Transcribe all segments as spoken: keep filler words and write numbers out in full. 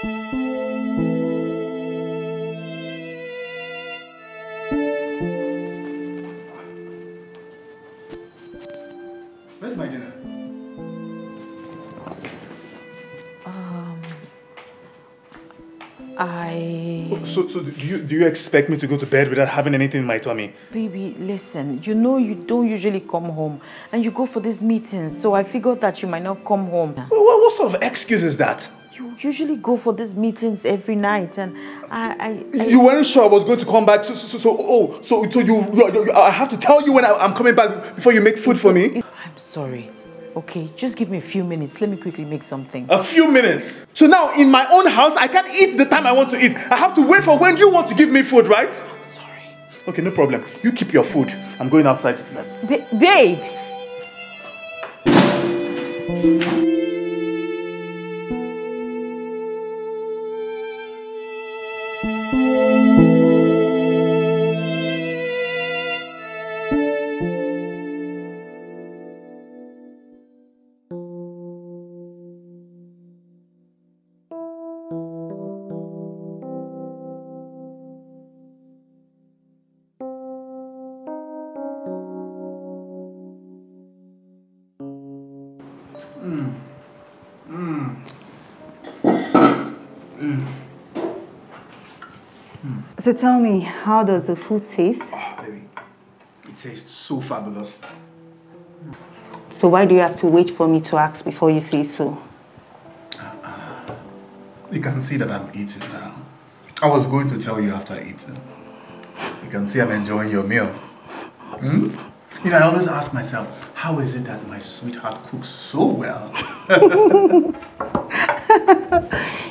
Where's my dinner? Um, I... Oh, so, so do you, do you expect me to go to bed without having anything in my tummy? Baby, listen, you know you don't usually come home and you go for these meetings, so I figured that you might not come home. Well, what sort of excuse is that? You usually go for these meetings every night, and I... I, I you weren't sure I was going to come back, so, so, so oh, so, so you, you, you, I have to tell you when I, I'm coming back before you make food for me? I'm sorry. Okay, just give me a few minutes. Let me quickly make something. A few minutes? So now, in my own house, I can't eat the time I want to eat. I have to wait for when you want to give me food, right? I'm sorry. Okay, no problem. You keep your food. I'm going outside. Ba- babe! So tell me, how does the food taste? Oh, baby, it tastes so fabulous. So why do you have to wait for me to ask before you say so? Uh, uh, you can see that I'm eating now. I was going to tell you after I eat. You can see I'm enjoying your meal. Hmm? You know, I always ask myself, how is it that my sweetheart cooks so well?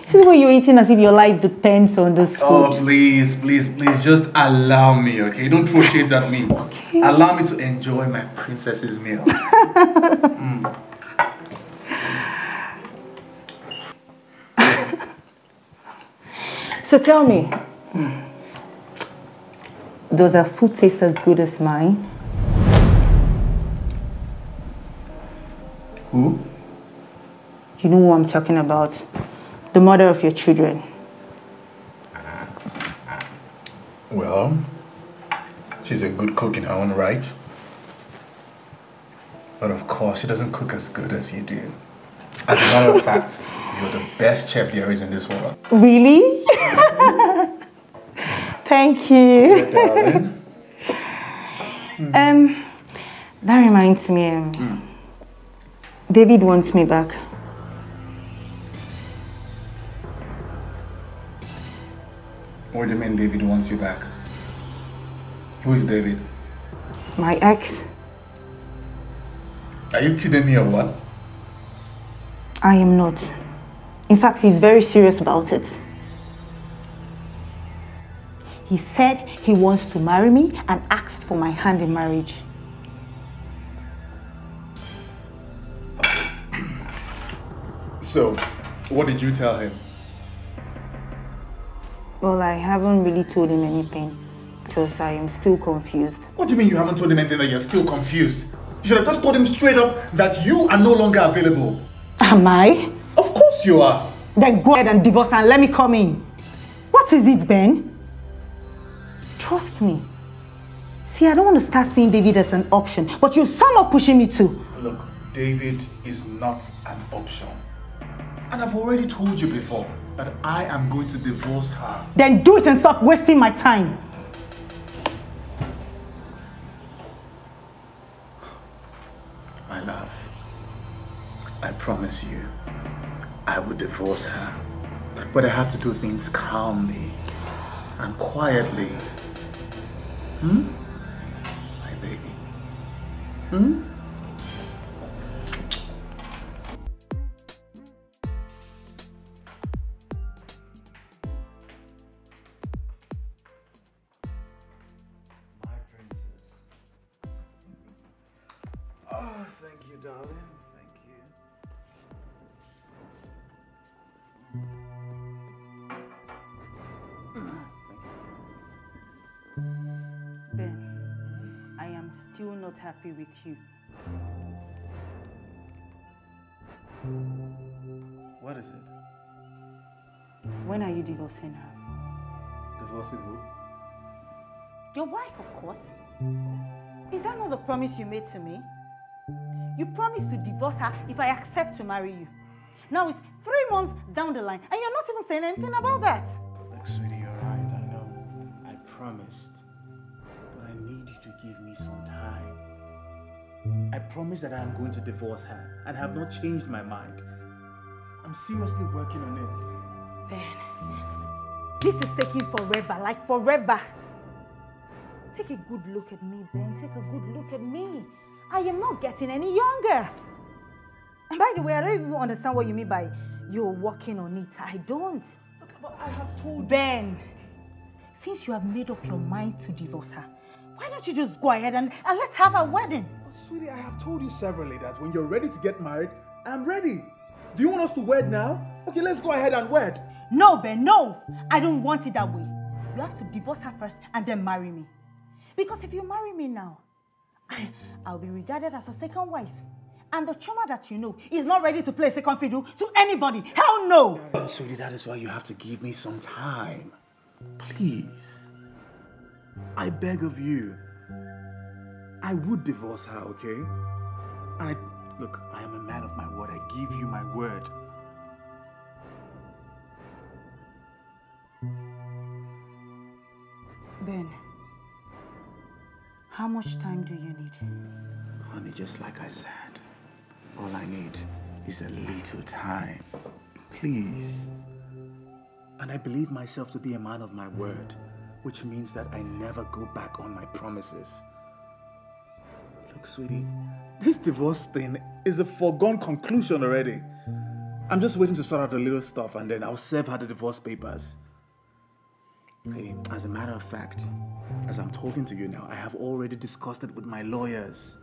See what you're eating as if your life depends on this food. Oh, please, please, please, just allow me, okay? Don't throw shades at me. Okay. Allow me to enjoy my princess's meal. Mm. So tell me, mm. does her food taste as good as mine? Who? You know who I'm talking about. The mother of your children. Well, she's a good cook in her own right. But of course, she doesn't cook as good as you do. As a matter of fact, you're the best chef there is in this world. Really? Thank you. Good, darling. Um, that reminds me, um, mm. David wants me back. What do you mean David wants you back? Who is David? My ex. Are you kidding me or what? I am not. In fact, he's very serious about it. He said he wants to marry me and asked for my hand in marriage. So, what did you tell him? Well, I haven't really told him anything because I am still confused. What do you mean you haven't told him anything that you're still confused? You should have just told him straight up that you are no longer available. Am I? Of course you are. Then go ahead and divorce and let me come in. What is it, Ben? Trust me. See, I don't want to start seeing David as an option, but you're somehow pushing me to. Look, David is not an option. And I've already told you before that I am going to divorce her. Then do it and stop wasting my time. My love, I promise you, I will divorce her. But I have to do things calmly and quietly. Hmm? My baby. Hmm? Happy with you. What is it? When are you divorcing her? Divorcing who? Your wife, of course. Is that not the promise you made to me? You promised to divorce her if I accept to marry you. Now it's three months down the line, and you're not even saying anything about that. Look, sweetie, you're right, I know. I promised, but I need you to give me some time. I promise that I am going to divorce her, and have not changed my mind. I'm seriously working on it. Ben, this is taking forever, like forever. Take a good look at me, Ben. Take a good look at me. I am not getting any younger. And by the way, I don't even understand what you mean by you're working on it. I don't. Look, but I have told Ben, since you have made up your mind to divorce her, why don't you just go ahead and, and let's have a wedding? But sweetie, I have told you severally that when you're ready to get married, I'm ready. Do you want us to wed now? Okay, let's go ahead and wed. No, Ben, no. I don't want it that way. You have to divorce her first and then marry me. Because if you marry me now, I, I'll be regarded as a second wife. And the Chioma that you know is not ready to play second fiddle to anybody. Hell no! But sweetie, that is why you have to give me some time. Please. I beg of you. I would divorce her, okay? And I, look, I am a man of my word. I give you my word. Ben, how much time do you need? Honey, just like I said, all I need is a little time, please. And I believe myself to be a man of my word, which means that I never go back on my promises. Look, sweetie, this divorce thing is a foregone conclusion already. I'm just waiting to sort out the little stuff and then I'll serve her the divorce papers. Okay, as a matter of fact, as I'm talking to you now, I have already discussed it with my lawyers.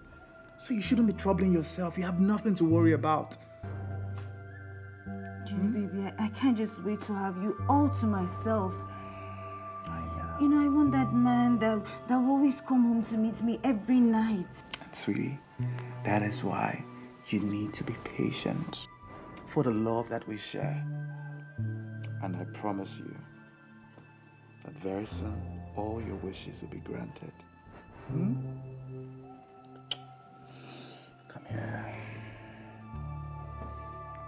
So you shouldn't be troubling yourself. You have nothing to worry about. Gee, hmm? Baby, I, I can't just wait to have you all to myself. I know. You know, I want that man that, that will always come home to meet me every night. And sweetie, that is why you need to be patient for the love that we share. And I promise you that very soon, all your wishes will be granted. Hmm? Come here.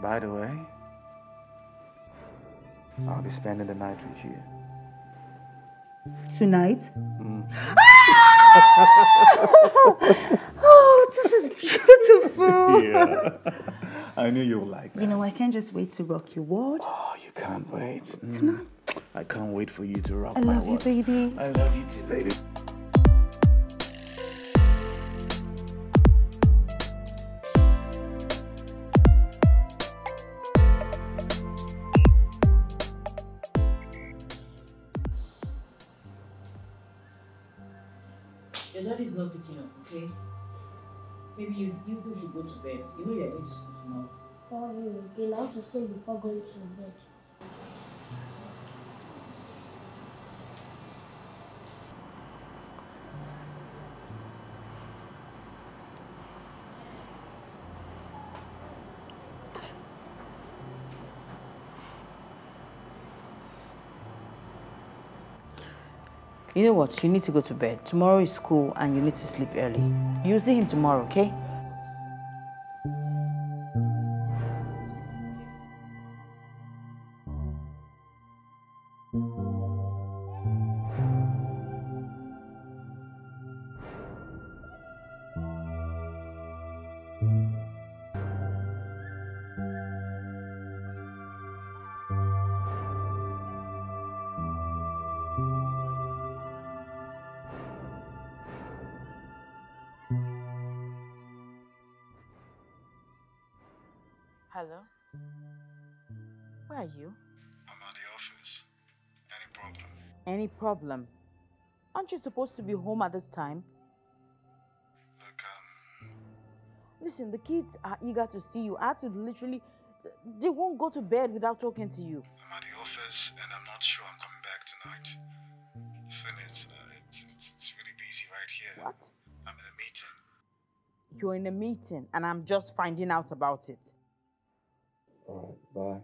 By the way, I'll be spending the night with you. Tonight? Mm. Oh, this is beautiful. Yeah. I knew you would like that. You know, I can't just wait to rock your world. Oh, you can't wait. Mm. Tonight? I can't wait for you to rock my world. I love you, baby. I love you too, baby. Not picking up, okay? Maybe you, you should go to bed. You know you're going to sleep tomorrow. Oh, no. You're allowed to sleep before going to bed. You know what? You need to go to bed. Tomorrow is school and you need to sleep early. You'll see him tomorrow, okay? Problem. Aren't you supposed to be home at this time? Look, um... Listen, the kids are eager to see you. I have to literally... They won't go to bed without talking to you. I'm at the office and I'm not sure I'm coming back tonight. It's, uh, it's, it's, it's really busy right here. What? I'm in a meeting. You're in a meeting and I'm just finding out about it. Alright, bye.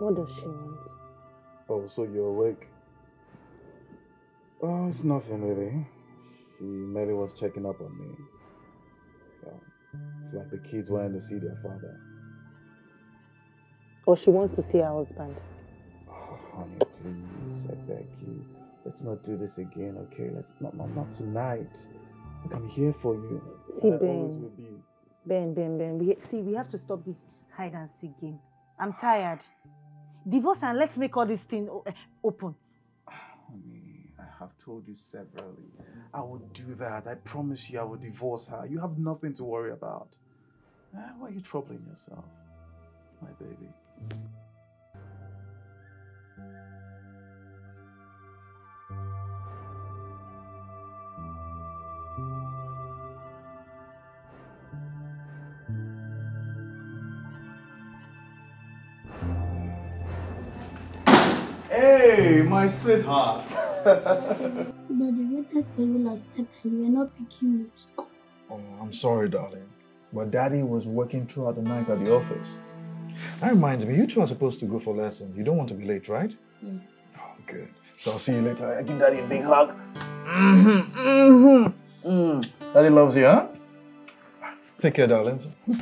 What does she want? Oh, so you're awake? Oh, it's nothing really. She merely was checking up on me. Well, it's like the kids wanting to see their father. Or she wants to see her husband. Oh, honey, please, I beg you. Let's not do this again, okay? Let's not, not, not tonight. Look, I'm here for you. See, Ben. Ben, Ben, Ben. We, see, we have to stop this hide and seek game. I'm tired. Divorce and let's make all this thing open. Honey, I have told you severally. I will do that. I promise you I will divorce her. You have nothing to worry about. Why are you troubling yourself, my baby? Hey, my sweetheart! Daddy, what has David last night and you were not picking me up school? Oh, I'm sorry, darling. But Daddy was working throughout the night at the office. That reminds me, you two are supposed to go for lessons. You don't want to be late, right? Yes. Oh, good. So I'll see you later. I give Daddy a big hug. Mm-hmm, mm-hmm. Mm. Daddy loves you, huh? Take care, darling. All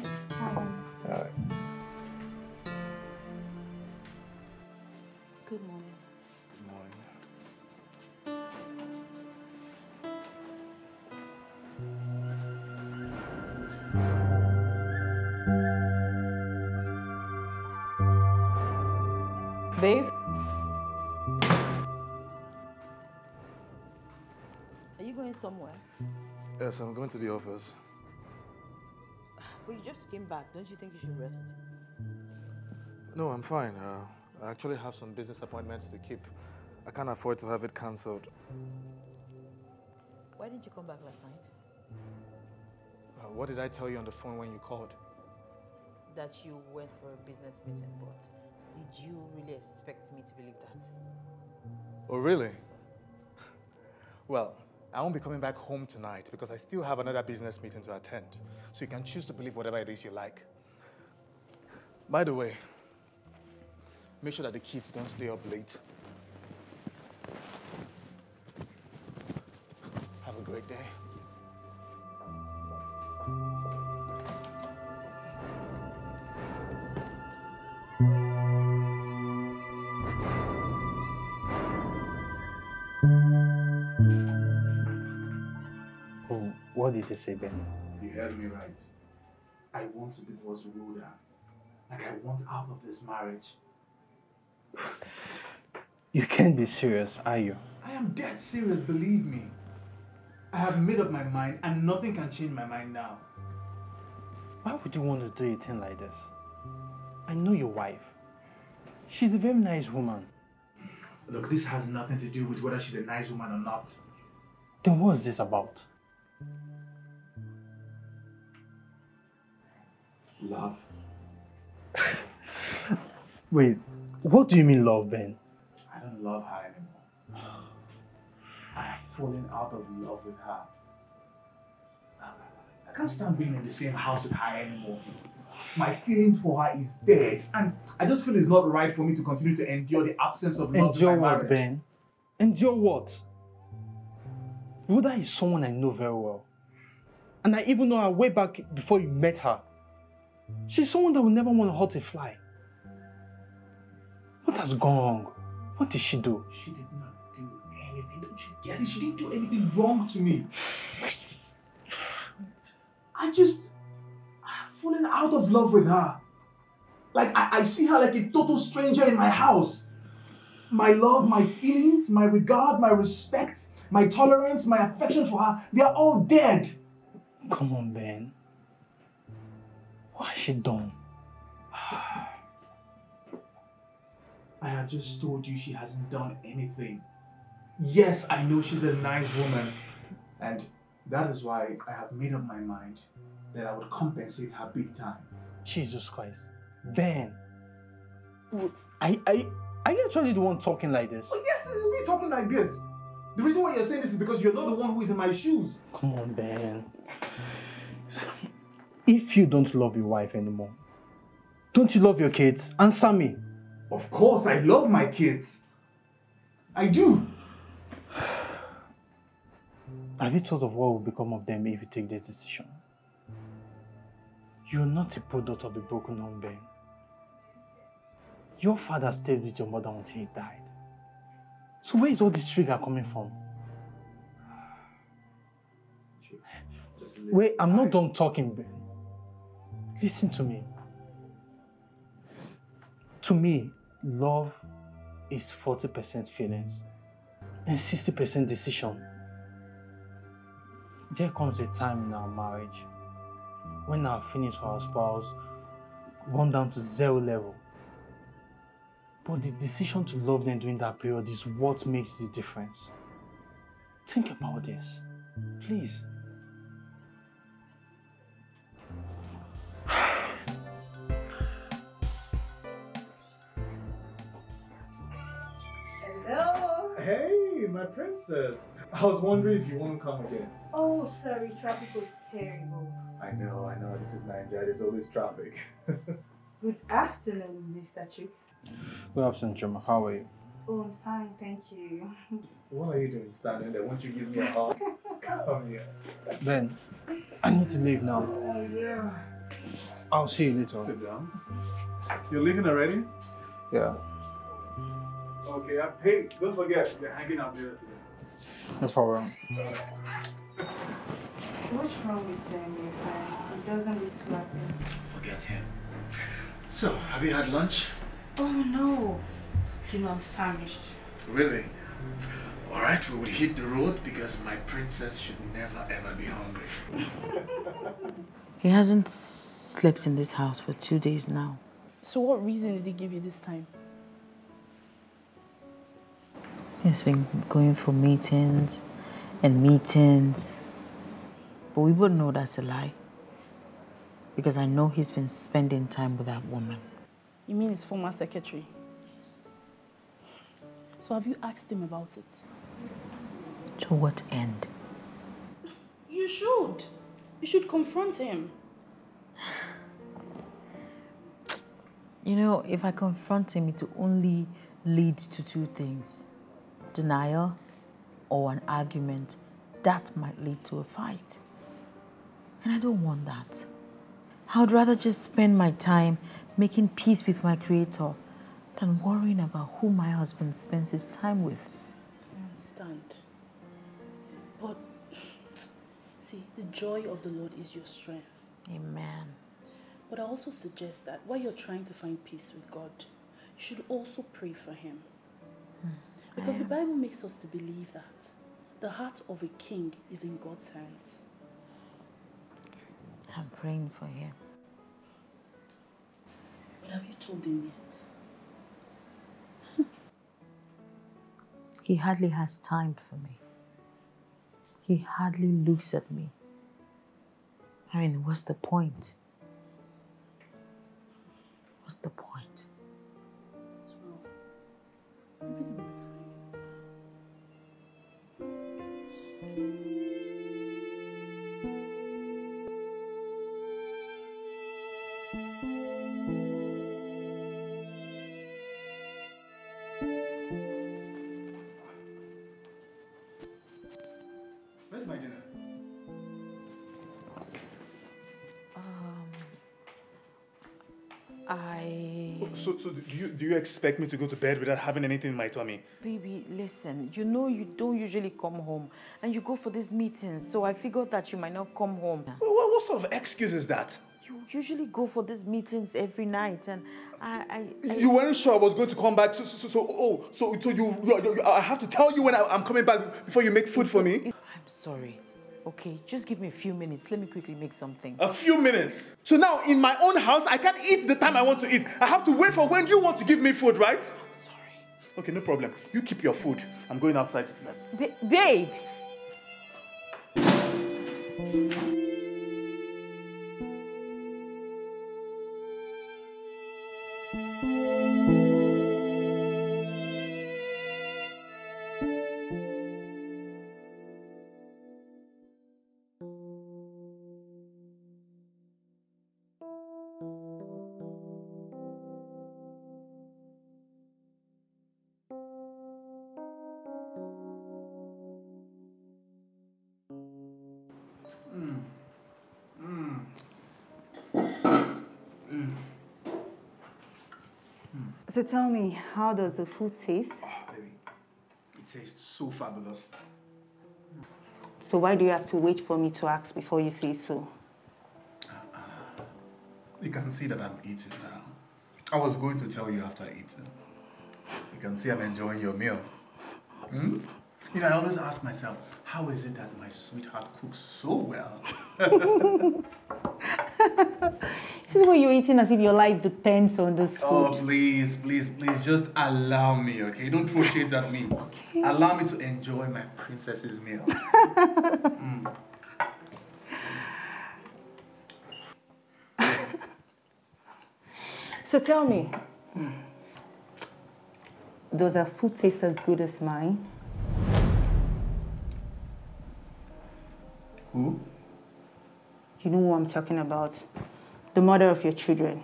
right. Good morning. Good morning. Babe? Are you going somewhere? Yes, I'm going to the office. But you just came back. Don't you think you should rest? No, I'm fine. Uh, I actually have some business appointments to keep. I can't afford to have it cancelled. Why didn't you come back last night? Uh, what did I tell you on the phone when you called? That you went for a business meeting, but did you really expect me to believe that? Oh, really? Well, I won't be coming back home tonight because I still have another business meeting to attend. So you can choose to believe whatever it is you like. By the way, make sure that the kids don't stay up late. Have a great day. Oh, what did you say, Benny? You heard me right. I want to divorce Rhoda. Like I want out of this marriage. You can't be serious, are you? I am dead serious, believe me. I have made up my mind and nothing can change my mind now. Why would you want to do a thing like this? I know your wife. She's a very nice woman. Look, this has nothing to do with whether she's a nice woman or not. Then what is this about? Love. Wait. What do you mean love, Ben? I don't love her anymore. I have fallen out of love with her. I can't stand being in the same house with her anymore. My feelings for her is dead. And I just feel it's not right for me to continue to endure the absence of love in my marriage. Endure what, Ben? Endure what? Rhoda is someone I know very well. And I even know her way back before you met her. She's someone that will never want to hurt a fly. What has gone wrong? What did she do? She did not do anything. Don't you get it? She didn't do anything wrong to me. I just... I've fallen out of love with her. Like, I, I see her like a total stranger in my house. My love, my feelings, my regard, my respect, my tolerance, my affection for her, they are all dead. Come on, Ben. What has she done? I have just told you she hasn't done anything. Yes, I know she's a nice woman. And that is why I have made up my mind that I would compensate her big time. Jesus Christ. Ben. I, I, are you actually the one talking like this? Oh, yes, it's me talking like this. The reason why you're saying this is because you're not the one who is in my shoes. Come on, Ben. If you don't love your wife anymore, don't you love your kids? Answer me. Of course, I love my kids. I do. Have you thought of what will become of them if you take this decision? You're not a product of a broken home, Ben. Your father stayed with your mother until he died. So where is all this trigger coming from? Wait, I'm not done talking, Ben. Listen to me. To me, love is forty percent feelings and sixty percent decision. There comes a time in our marriage when our feelings for our spouse run down to zero level. But the decision to love them during that period is what makes the difference. Think about this, please. Hello. Hey, my princess. I was wondering if you want to come again. Oh, sorry, traffic was terrible. I know, I know. This is Nigeria. There's always traffic. Good afternoon, Mister Chuks. Good afternoon, Chioma. How are you? Oh, I'm fine, thank you. What are you doing standing there? Won't you give me a hug? Come here. Ben, I need to leave now. Oh, yeah. I'll see you later. Sit down. You're leaving already? Yeah. Okay, I paid. Don't forget, we're hanging out there today. No problem. What's wrong with Daniel? He doesn't look like... Forget him. So, have you had lunch? Oh no. You know, I'm famished. Really? Alright, we will hit the road because my princess should never ever be hungry. He hasn't slept in this house for two days now. So what reason did he give you this time? He's been going for meetings and meetings. But we both know that's a lie. Because I know he's been spending time with that woman. You mean his former secretary? So have you asked him about it? To what end? You should. You should confront him. You know, if I confront him, it will only lead to two things. Denial or an argument that might lead to a fight. And I don't want that. I would rather just spend my time making peace with my Creator than worrying about who my husband spends his time with. I understand. But see, the joy of the Lord is your strength. Amen. But I also suggest that while you're trying to find peace with God, you should also pray for Him. Hmm. Because the Bible makes us to believe that the heart of a king is in God's hands. I'm praying for him. But have you told him yet? He hardly has time for me. He hardly looks at me. I mean, what's the point? What's the point? It's wrong. So, so do you do you expect me to go to bed without having anything in my tummy? Baby, listen, you know you don't usually come home and you go for these meetings, so I figured that you might not come home. Well, what, what sort of excuse is that? You usually go for these meetings every night and I... I, I... You weren't sure I was going to come back, so, so, so oh, so, so you, you, you, I have to tell you when I, I'm coming back before you make food for me? I'm sorry. Okay, just give me a few minutes. Let me quickly make something. A few minutes? So now, in my own house, I can't eat the time I want to eat. I have to wait for when you want to give me food, right? I'm sorry. Okay, no problem. You keep your food. I'm going outside. Ba- babe! Mm. So tell me, how does the food taste? Oh, baby, it tastes so fabulous. Mm. So why do you have to wait for me to ask before you say so? Uh, uh, you can see that I'm eating now. I was going to tell you after eating. You can see I'm enjoying your meal. Mm? You know, I always ask myself, how is it that my sweetheart cooks so well? This is what you're eating, as if your life depends on this food. Oh, please, please, please, just allow me, okay? Don't throw shades at me. Okay. Allow me to enjoy my princess's meal. Mm. So tell me, mm. does her food taste as good as mine? Who? You know who I'm talking about. The mother of your children.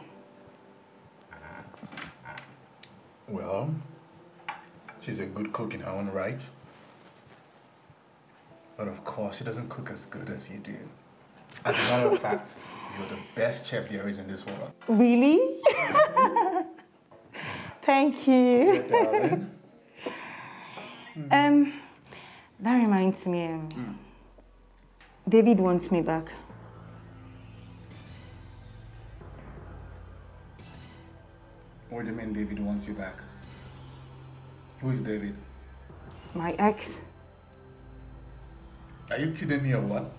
Well, she's a good cook in her own right. But of course, she doesn't cook as good as you do. As a matter of fact, you're the best chef there is in this world. Really? Thank you. Good, darling. Um, that reminds me. Um, mm. David wants me back. What do you mean David wants you back? Who is David? My ex. Are you kidding me or what?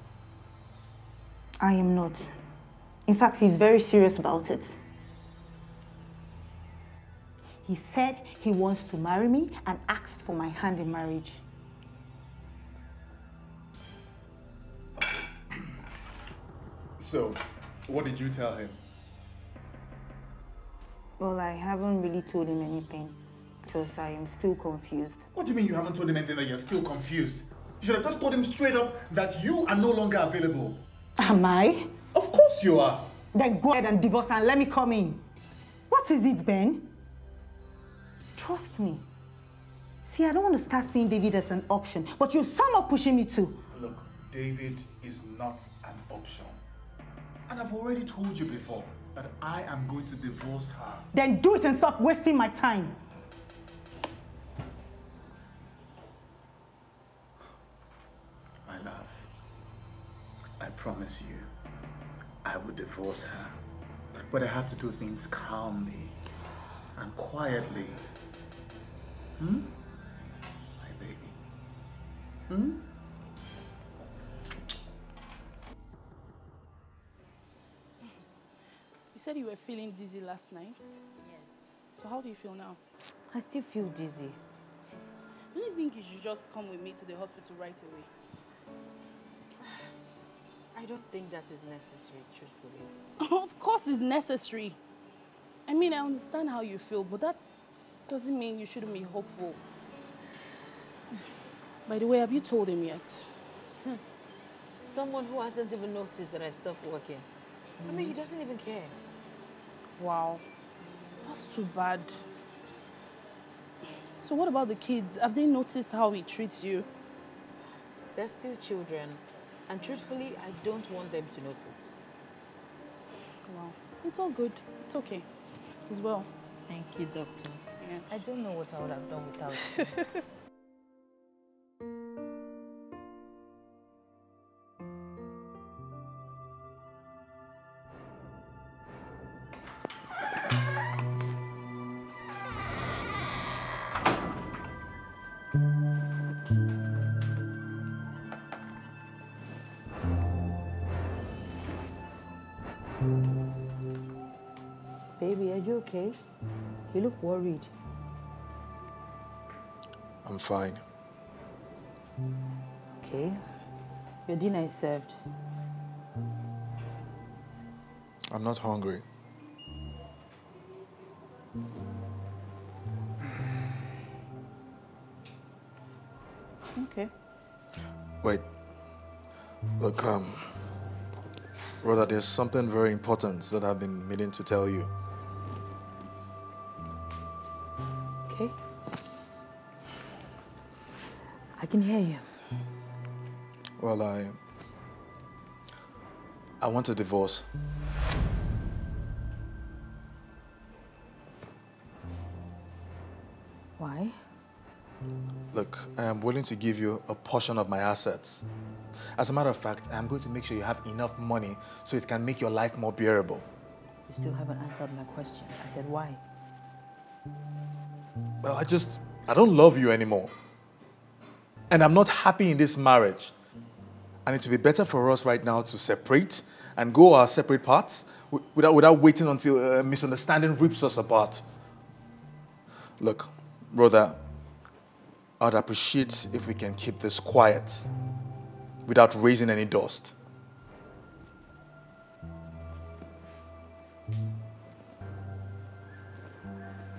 I am not. In fact, he's very serious about it. He said he wants to marry me and asked for my hand in marriage. So, what did you tell him? Well, I haven't really told him anything because I am still confused. What do you mean you haven't told him anything that you're still confused? You should have just told him straight up that you are no longer available. Am I? Of course you are. Then go ahead and divorce and let me come in. What is it, Ben? Trust me. See, I don't want to start seeing David as an option, but you're somehow pushing me to. Look, David is not an option. And I've already told you before that I am going to divorce her. Then do it and stop wasting my time. My love, I promise you, I will divorce her. But I have to do things calmly and quietly. Hmm? My baby. Hmm? You said you were feeling dizzy last night? Yes. So how do you feel now? I still feel dizzy. Don't you think you should just come with me to the hospital right away? I don't think that is necessary, truthfully. Of course it's necessary. I mean, I understand how you feel, but that doesn't mean you shouldn't be hopeful. By the way, have you told him yet? Hmm. Someone who hasn't even noticed that I stopped working. Mm. I mean, he doesn't even care. Wow, that's too bad. So what about the kids? Have they noticed how he treats you? They're still children. And truthfully, I don't want them to notice. Wow, it's all good. It's okay. It is well. Thank you, doctor. Yeah. I don't know what I would have done without you. Okay. You look worried. I'm fine. Okay. Your dinner is served. I'm not hungry. Okay. Wait. Look, um, Rhoda, there's something very important that I've been meaning to tell you. I can hear you. Well, I... I want a divorce. Why? Look, I am willing to give you a portion of my assets. As a matter of fact, I am going to make sure you have enough money so it can make your life more bearable. You still haven't answered my question. I said, why? Well, I just, I don't love you anymore. And I'm not happy in this marriage. And it would be better for us right now to separate and go our separate paths without, without waiting until a misunderstanding rips us apart. Look, Rhoda, I'd appreciate if we can keep this quiet without raising any dust.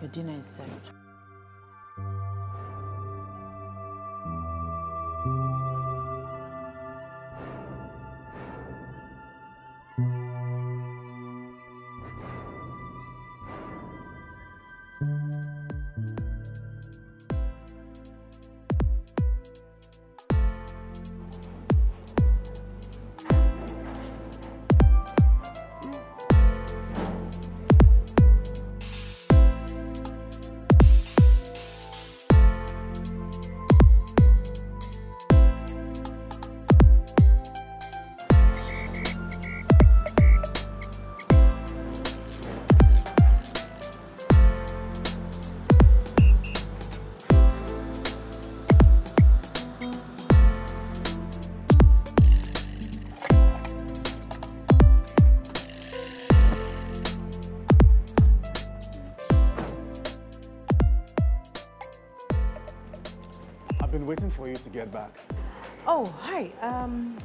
Your dinner is served.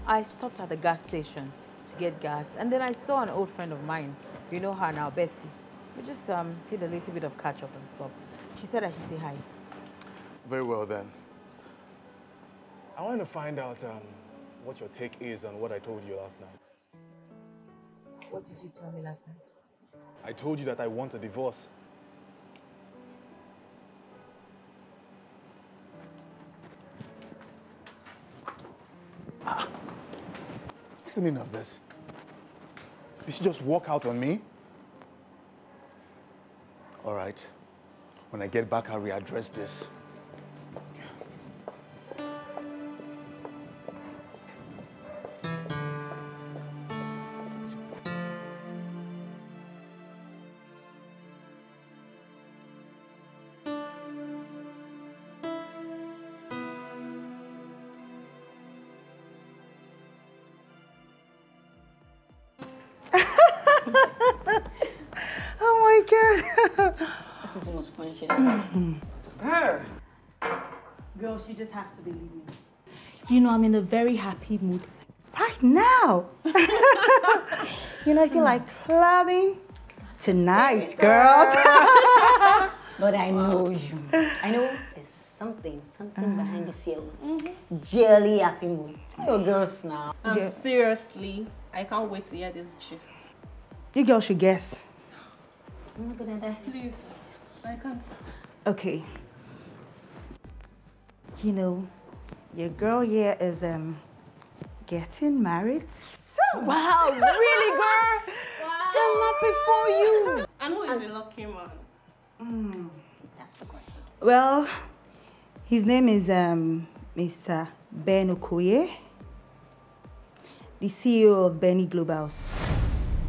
I stopped at the gas station to get gas, and then I saw an old friend of mine. You know her now, Betsy. We just um, did a little bit of catch-up and stuff. She said I should say hi. Very well, then. I want to find out um, what your take is on what I told you last night. What did you tell me last night? I told you that I want a divorce. What's the meaning of this? Did she just walk out on me? All right. When I get back, I'll readdress this. Have to believe me. You know, I'm in a very happy mood right now. You know, I feel like clubbing tonight, girls. But I know you. I know there's something, something uh, behind this yellow. Mm-hmm. Jelly happy mood. Tell your girls now. Um, yeah. Seriously, I can't wait to hear this gist. You girls should guess. I'm not gonna die. Please, I can't. Okay. You know, your girl here is um getting married. So wow, really, girl? Wow. Come up before you. And who is and, the lucky man? Mm, that's the question. Well, his name is um Mister Ben Okoye, the C E O of Benny Global.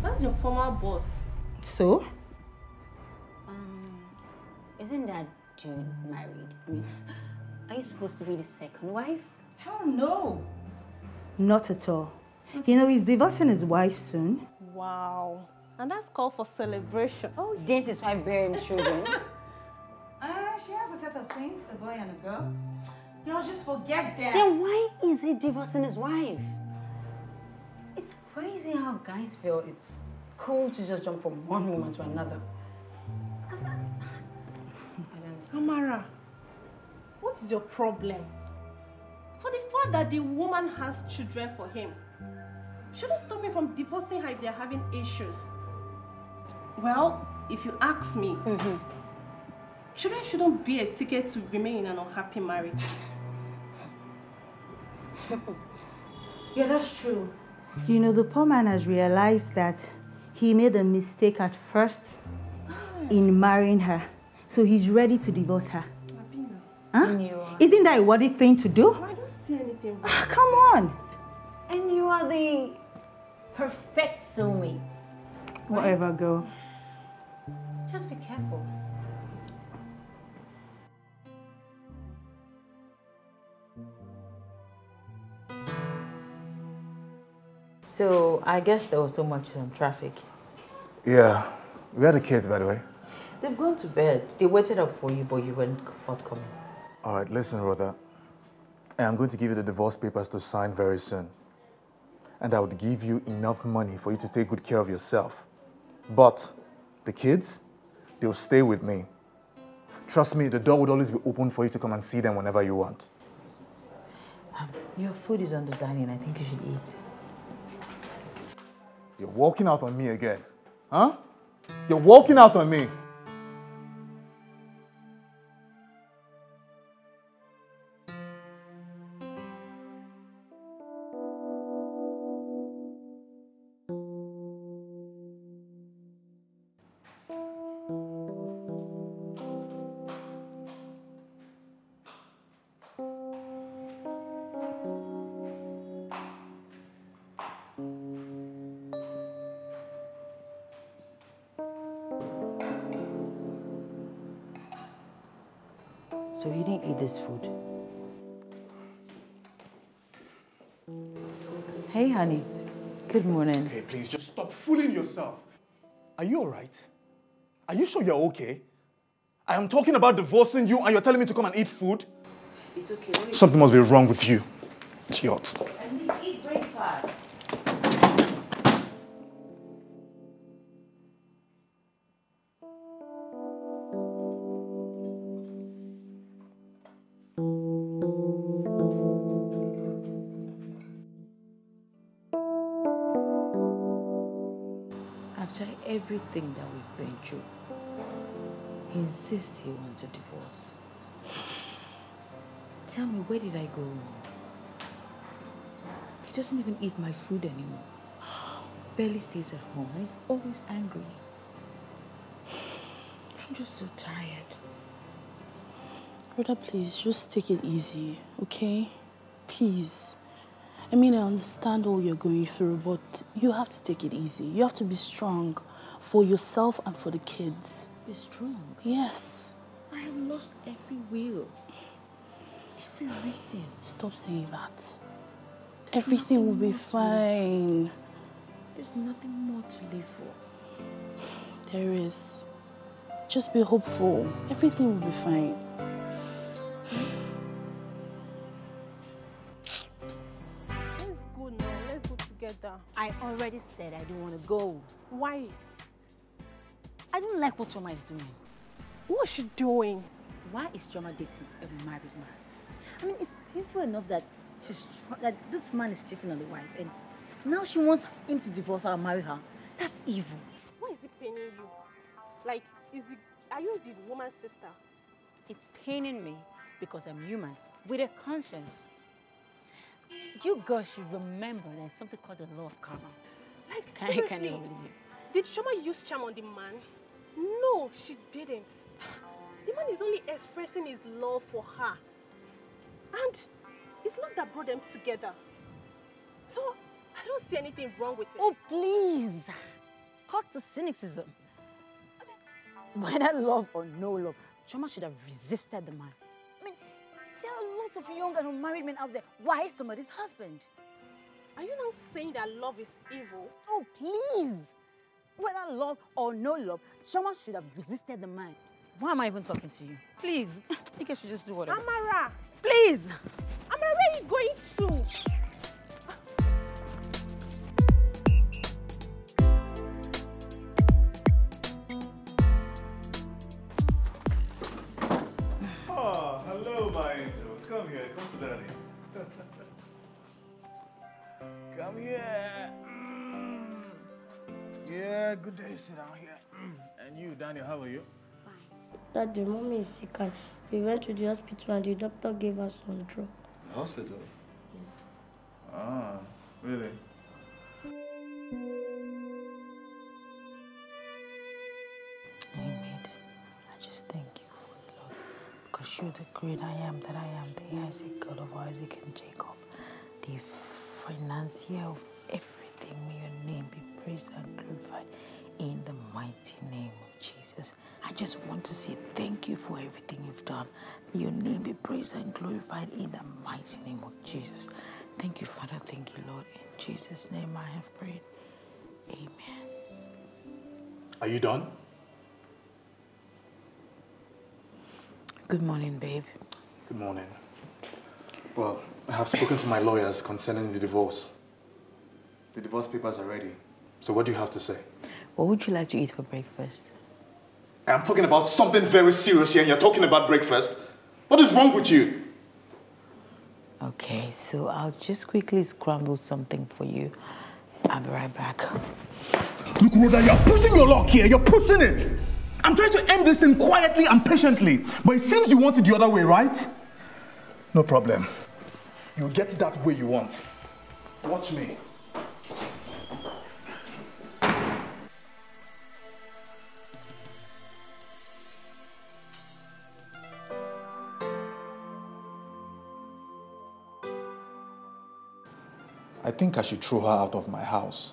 That's your former boss. So? Um, isn't that June married? I mean, are you supposed to be the second wife? Hell no! Not at all. You know, he's divorcing his wife soon. Wow. And that's called for celebration. Oh, this is why bearing children. Ah, uh, she has a set of twins, a boy and a girl. Y'all just forget that. Then why is he divorcing his wife? It's crazy how guys feel it's cool to just jump from one woman to another. I don't understand. Amara. What is your problem? For the fact that the woman has children for him, shouldn't stop me from divorcing her if they're having issues. Well, if you ask me, mm-hmm. Children shouldn't be a ticket to remain in an unhappy marriage. Yeah, that's true. You know, the poor man has realized that he made a mistake at first in marrying her, so he's ready to divorce her. Huh? You are. Isn't that a worthy thing to do? I don't see anything wrong. Ah, come on. And you are the perfect soulmate. Right? Whatever, girl. Just be careful. So, I guess there was so much um, traffic. Yeah. Where are the kids, by the way? They've gone to bed. They waited up for you, but you weren't forthcoming. All right, listen, Rhoda. I'm going to give you the divorce papers to sign very soon. And I would give you enough money for you to take good care of yourself. But the kids, they'll stay with me. Trust me, the door would always be open for you to come and see them whenever you want. Um, your food is on the dining. I think you should eat. You're walking out on me again. Huh? You're walking out on me. So you didn't eat this food? Hey, honey. Good morning. Hey, please, just stop fooling yourself. Are you all right? Are you sure you're okay? I am talking about divorcing you and you're telling me to come and eat food? It's okay. Wait. Something must be wrong with you. Idiot. I need to eat breakfast. Everything that we've been through, he insists he wants a divorce. Tell me, where did I go wrong? He doesn't even eat my food anymore. Barely stays at home and he's always angry. I'm just so tired. Rhoda, please, just take it easy, okay? Please. I mean, I understand all you're going through, but you have to take it easy. You have to be strong for yourself and for the kids. Be strong? Yes. I have lost every will, every reason. Stop saying that. There's everything will be fine. There's nothing more to live for. There is. Just be hopeful. Everything will be fine. I already said I don't want to go. Why? I don't like what Chioma is doing. What is she doing? Why is Chioma dating a married man? I mean, it's painful enough that she's that this man is cheating on the wife, and now she wants him to divorce her and marry her. That's evil. Why is it paining you? Like, is the, are you the woman's sister? It's paining me because I'm human with a conscience. You girls should remember there's something called the law of karma. Like, seriously, can, can did Chioma use charm on the man? No, she didn't. The man is only expressing his love for her. And it's love that brought them together. So, I don't see anything wrong with it. Oh, please. Cut the cynicism. I mean, whether love or no love, Chioma should have resisted the man. Of young and unmarried men out there. Why is somebody's husband? Are you now saying that love is evil? Oh, please! Whether love or no love, someone should have resisted the man. Why am I even talking to you? Please, you guys should just do whatever. Amara! Please! Amara, where are you going to? Come here, come to Daddy. Come here. Mm. Yeah, good day, sit down here. Mm. And you, Daniel, how are you? Fine. Daddy, Mommy is sick and we went to the hospital and the doctor gave us some drug. The hospital? Yeah. Ah, really? I made it. I just thank you for the love. pursue the great I am that I am, the Isaac, God of Isaac and Jacob, the financier of everything. May your name be praised and glorified in the mighty name of Jesus. I just want to say thank you for everything you've done. May your name be praised and glorified in the mighty name of Jesus. Thank you, Father. Thank you, Lord. In Jesus' name I have prayed. Amen. Are you done? Good morning, babe. Good morning. Well, I have spoken to my lawyers concerning the divorce. The divorce papers are ready. So what do you have to say? What would you like to eat for breakfast? I'm talking about something very serious here and you're talking about breakfast. What is wrong with you? Okay, so I'll just quickly scramble something for you. I'll be right back. Look, Rhoda, you're pushing your luck here. You're pushing it. I'm trying to end this thing quietly and patiently, but it seems you want it the other way, right? No problem. You'll get it that way you want. Watch me. I think I should throw her out of my house.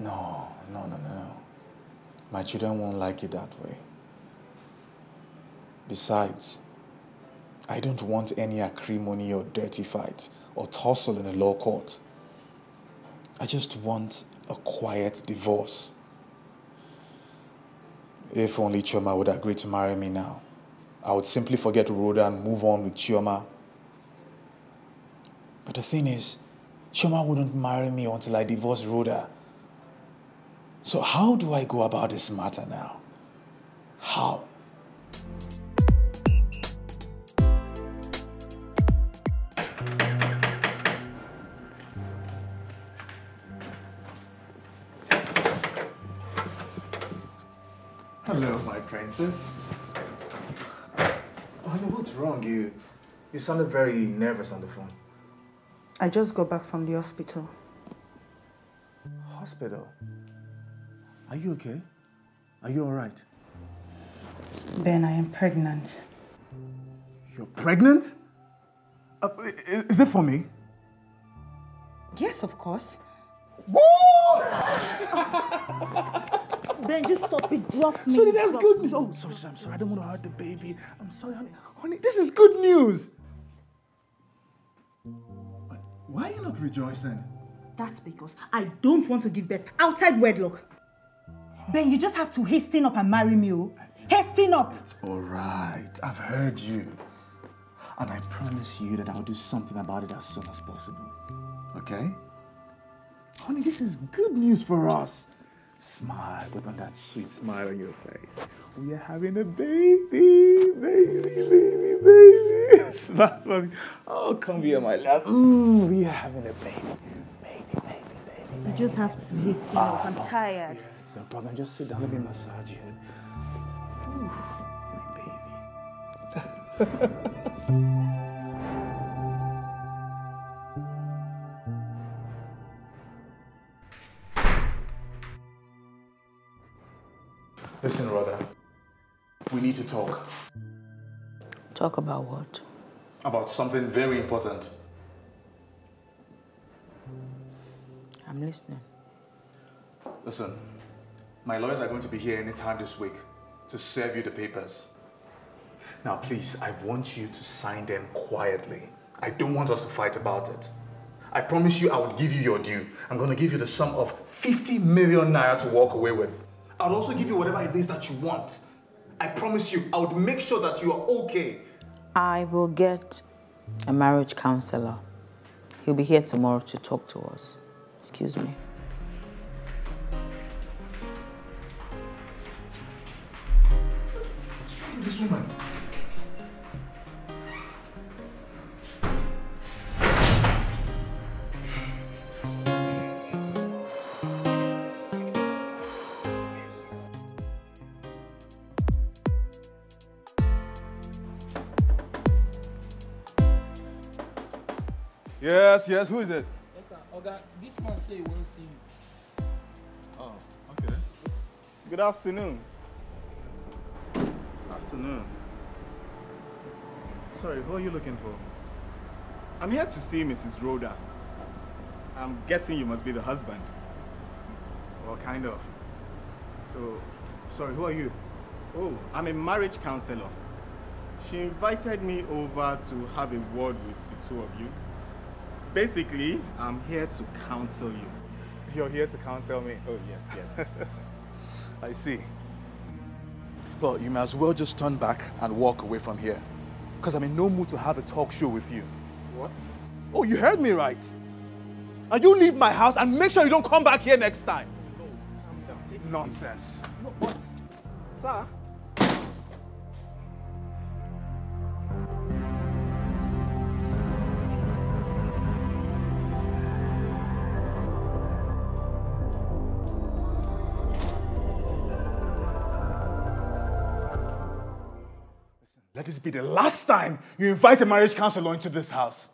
No, no, no, no, no. My children won't like it that way. Besides, I don't want any acrimony or dirty fight or tussle in a law court. I just want a quiet divorce. If only Chioma would agree to marry me now, I would simply forget Rhoda and move on with Chioma. But the thing is, Chioma wouldn't marry me until I divorced Rhoda. So how do I go about this matter now? How? Hello, my princess. Oh, no, what's wrong? You, you sounded very nervous on the phone. I just got back from the hospital. Hospital? Are you okay? Are you all right? Ben, I am pregnant. You're pregnant? Uh, is it for me? Yes, of course. Woo! Ben, just stop it. Drop me. So that's good news. Oh, sorry, sorry, I'm sorry. I don't want to hurt the baby. I'm sorry, honey. Honey, this is good news. Why are you not rejoicing? That's because I don't want to give birth outside wedlock. Ben, you just have to hasten up and marry me, oh. Hasten up! It's alright, I've heard you. And I promise you that I'll do something about it as soon as possible. Okay? Honey, this is good news for us. Smile, put on that sweet smile on your face. We are having a baby, baby, baby, baby. Smile for me. Oh, come here, my love. Ooh, we are having a baby. Baby, baby, baby, baby. You just have to hasten up, I'm tired. Yeah. No problem, just sit down, let me massage you. Ooh, my baby. Listen, Rhoda, we need to talk. Talk about what? About something very important. I'm listening. Listen. My lawyers are going to be here anytime this week to serve you the papers. Now, please, I want you to sign them quietly. I don't want us to fight about it. I promise you I would give you your due. I'm going to give you the sum of fifty million naira to walk away with. I'll also give you whatever it is that you want. I promise you, I would make sure that you are okay. I will get a marriage counselor. He'll be here tomorrow to talk to us. Excuse me. This woman. Yes, yes, who is it? Yes, sir. Oga, this man say he won't see you. Oh, okay. Good afternoon. afternoon. Sorry, who are you looking for? I'm here to see Missus Rhoda. I'm guessing you must be the husband. Or kind of. So, sorry, who are you? Oh, I'm a marriage counselor. She invited me over to have a word with the two of you. Basically, I'm here to counsel you. You're here to counsel me? Oh, yes, yes. I see. Well, you may as well just turn back and walk away from here. Because I'm in no mood to have a talk show with you. What? Oh, you heard me right. And you leave my house and make sure you don't come back here next time. No, calm down. Take nonsense. No, what? Sir? Let this be the last time you invite a marriage counselor into this house.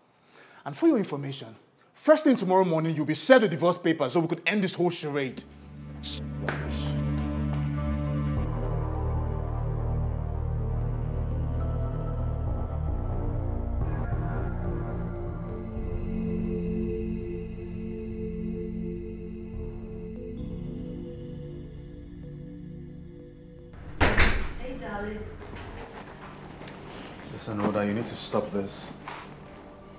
And for your information, first thing tomorrow morning, you'll be served the divorce papers so we could end this whole charade. Hey, darling. Listen, Rhoda, you need to stop this.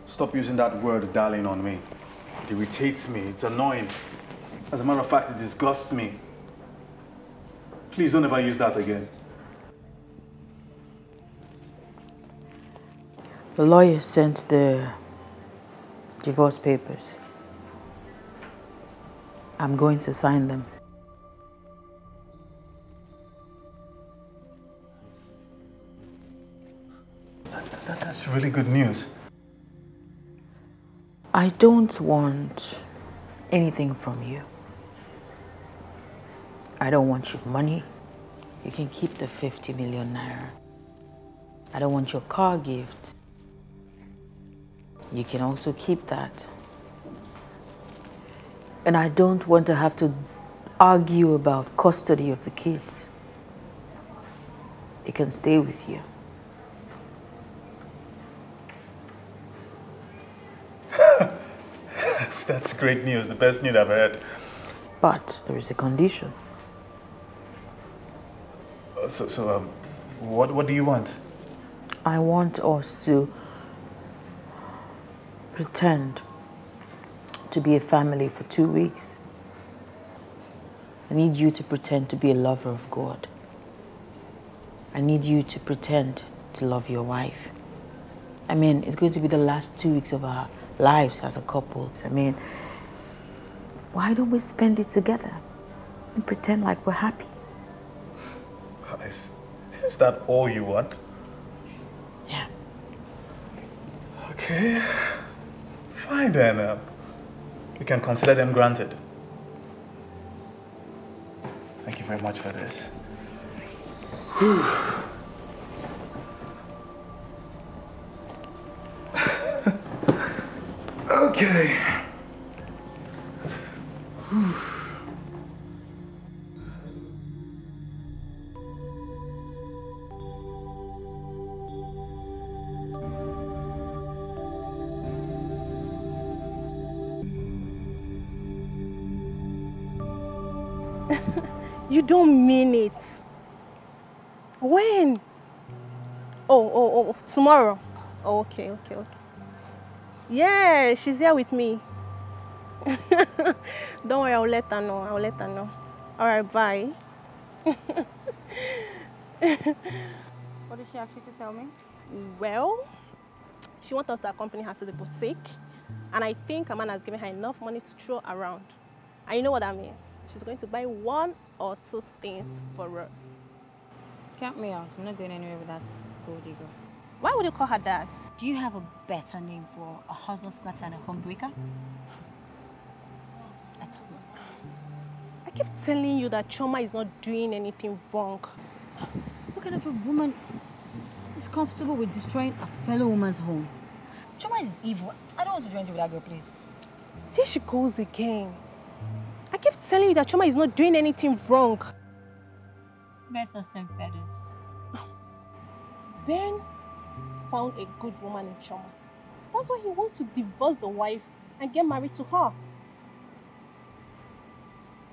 Stop using that word, darling, on me. It irritates me. It's annoying. As a matter of fact, it disgusts me. Please don't ever use that again. The lawyer sent the divorce papers. I'm going to sign them. That, that, that's really good news. I don't want anything from you. I don't want your money. You can keep the fifty million naira. I don't want your car gift. You can also keep that. And I don't want to have to argue about custody of the kids. It can stay with you. That's great news, the best news I've heard. But there is a condition. Uh, so, so um, what, what do you want? I want us to pretend to be a family for two weeks. I need you to pretend to be a lover of God. I need you to pretend to love your wife. I mean, it's going to be the last two weeks of our lives as a couple. I mean, why don't we spend it together and pretend like we're happy? Is, is that all you want? Yeah. Okay. Fine then. Uh, we can consider them granted. Thank you very much for this. Whew. Okay. Whew. You don't mean it. When? Oh, oh, oh, tomorrow. Oh, okay, okay, okay. Yeah, she's here with me. Don't worry, I'll let her know. I'll let her know. All right, bye. What did she actually tell me? Well, she wants us to accompany her to the boutique. And I think Amara has given her enough money to throw around. And you know what that means? She's going to buy one or two things for us. Count me out. I'm not going anywhere with that gold digger. Why would you call her that? Do you have a better name for a husband snatcher and a homebreaker? I don't know. I keep telling you that Chioma is not doing anything wrong. What kind of a woman is comfortable with destroying a fellow woman's home? Chioma is evil. I don't want to do anything with that girl, please. See, she goes again. I keep telling you that Chioma is not doing anything wrong. Better send feathers. Ben found a good woman in Chioma. That's why he wants to divorce the wife and get married to her.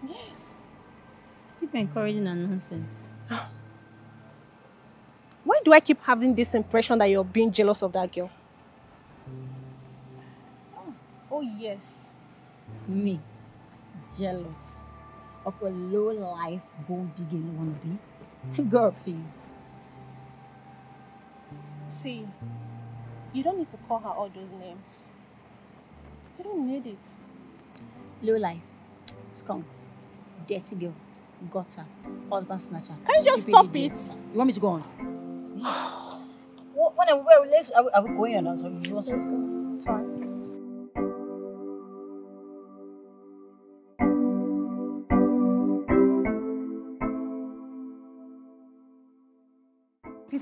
Yes. Keep encouraging her nonsense. Why do I keep having this impression that you're being jealous of that girl? Oh, oh yes. Me? Jealous of a low-life gold-digger you want to be? Girl, please. See, you don't need to call her all those names. You don't need it. Low-life, skunk, dirty girl, gutter, husband snatcher. Can you just stop it? You want me to go on? what, when are we, let's, are we, are we going on now? So you want let's go. Sorry.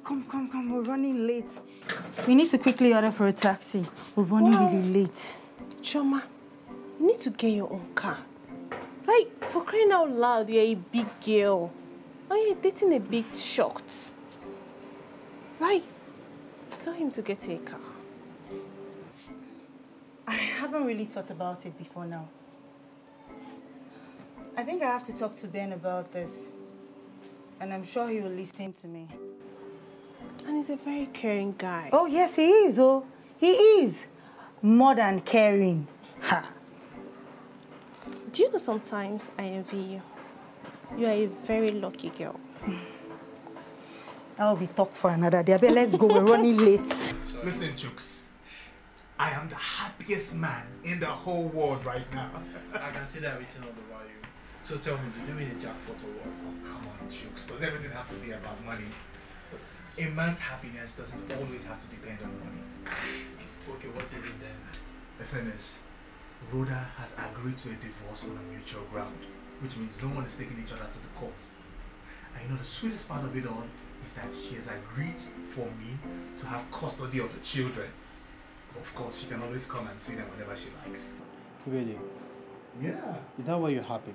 Come, come, come, we're running late. We need to quickly order for a taxi. We're running Why? really late. Chioma, you need to get your own car. Like, for crying out loud, you're a big girl. Or you're dating a big short. Like, tell him to get you a car. I haven't really thought about it before now. I think I have to talk to Ben about this. And I'm sure he will listen to me. And he's a very caring guy. Oh, yes, he is. Oh, he is more than caring. Ha. Do you know sometimes I envy you? You are a very lucky girl. That will be talk for another day. But let's go. We're running late. Listen, Chuks. I am the happiest man in the whole world right now. I can see that written on the wall. So tell me, did you win a jackpot or what? Oh, come on, Chuks. Does everything have to be about money? A man's happiness doesn't always have to depend on money. Okay, what is it then? The thing is, Rhoda has agreed to a divorce on a mutual ground, which means no one is taking each other to the court. And you know, the sweetest part of it all is that she has agreed for me to have custody of the children. Of course, she can always come and see them whenever she likes. Really? Yeah. Is that why you're happy?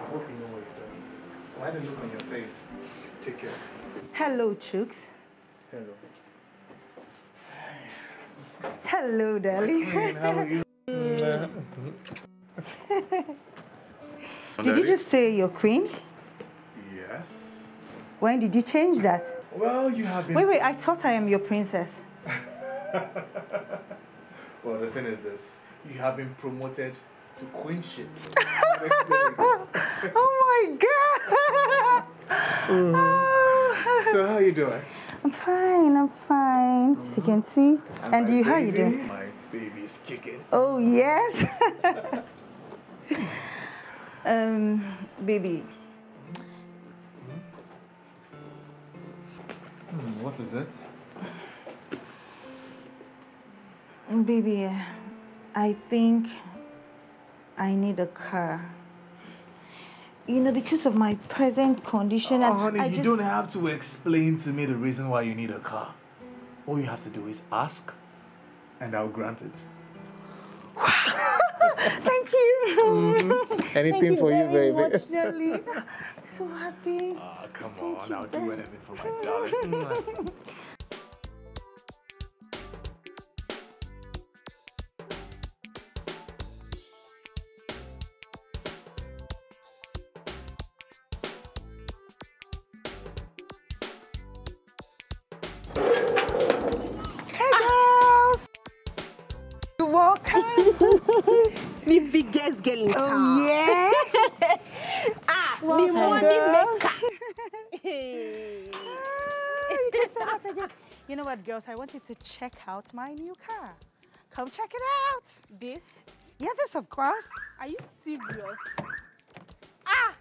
I hope you know what you're doing. Why the look on your face? Take care. Hello, Chuks. Hello. Hello, darling. How are you? Did you just say you're queen? Yes. When did you change that? Well, you have been... Wait, wait, I thought I am your princess. Well, the thing is this. You have been promoted to queenship. Oh my god! Mm. Oh. So how are you doing? I'm fine, I'm fine. Mm-hmm. As you can see. And, and you, baby, how are you doing? My baby's kicking. Oh yes. um baby. Mm, what is it? Baby, I think I need a car. You know, because of my present condition... Oh, honey, I you just... don't have to explain to me the reason why you need a car. All you have to do is ask, and I'll grant it. Thank you. Mm-hmm. Anything Thank you for you, baby. I'm so happy. Ah, oh, come Thank on. You, I'll babe. do anything for my darling. The biggest girl in town. Oh yeah. Ah, well, the money maker. Hey. Oh, you, so much again. You know what, girls? I want you to check out my new car. Come check it out. This? Yeah, this of course. Are you serious? Ah.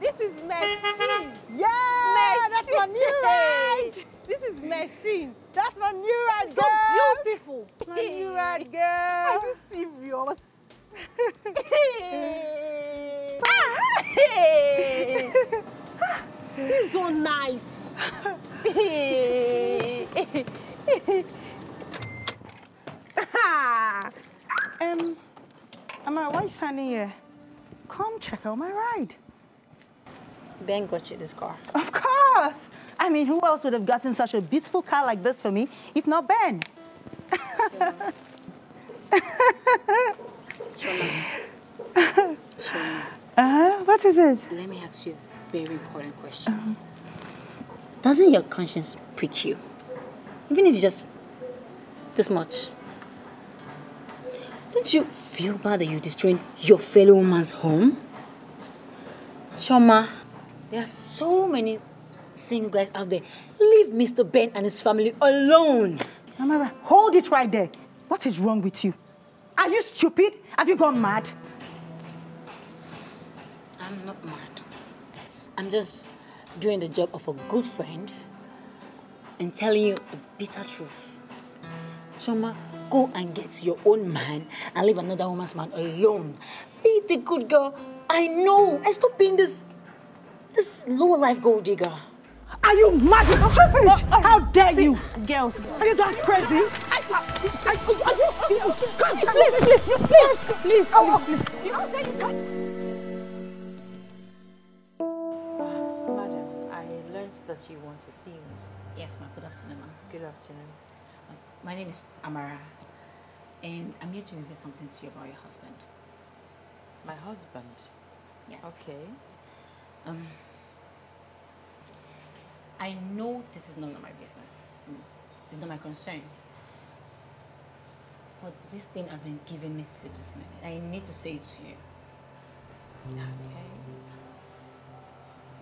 This is machine. Yeah. Machine. That's my new ride. This is machine. That's my new ride, girl. So beautiful. My new ride, girl. Are you serious? This is so nice. um, Amara, why are you standing here? come check out my ride. Ben got you this car. Of course. I mean, who else would have gotten such a beautiful car like this for me, if not Ben? Chioma. Chioma. Chioma. Uh, what is it? Let me ask you a very important question. Um, Doesn't your conscience prick you? Even if it's just this much. Don't you feel bad that you're destroying your fellow woman's home? Chioma, there are so many single guys out there. Leave Mister Ben and his family alone. Amara, hold it right there. What is wrong with you? Are you stupid? Have you gone mad? I'm not mad. I'm just doing the job of a good friend and telling you the bitter truth. Chioma, go and get your own man and leave another woman's man alone. Be the good girl I know and stop being this, this low-life gold digger. Are you mad? Stupid! Uh, uh, How dare see, you! Girls, are you that crazy? I, I, I, are you, are you, are you, come, please, please, please, please, please, oh, please. You know, then you can't. Madam, I learned that you want to see me. Yes, ma'am. Good afternoon, ma'am. Good afternoon. My name is Amara, and I'm here to reveal something to you about your husband. My husband? Yes. Okay. Um, I know this is none of my business. It's not my concern. But this thing has been giving me sleepless nights. I need to say it to you. Okay.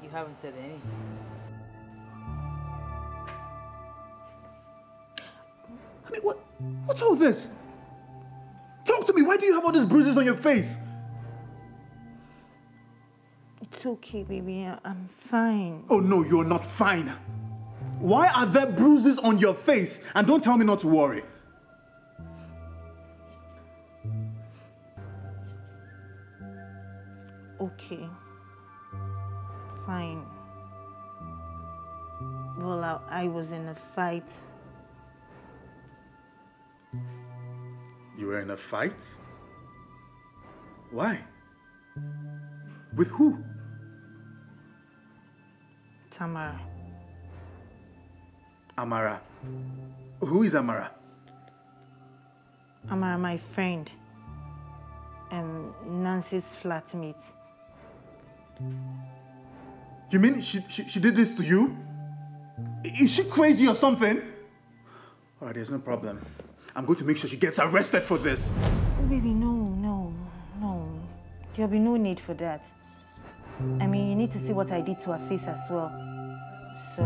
You haven't said anything. I mean, what, what's all this? Talk to me, why do you have all these bruises on your face? It's okay, baby, I'm fine. Oh no, you're not fine. Why are there bruises on your face? And don't tell me not to worry. Okay. Fine. Well, I, I was in a fight. You were in a fight? Why? With who? Tamara. Amara. Who is Amara? Amara, my friend. Um, Nancy's flatmate. You mean she, she, she did this to you? Is she crazy or something? Alright, there's no problem. I'm going to make sure she gets arrested for this. Oh, baby, no, no, no. There'll be no need for that. I mean, you need to see what I did to her face as well. So...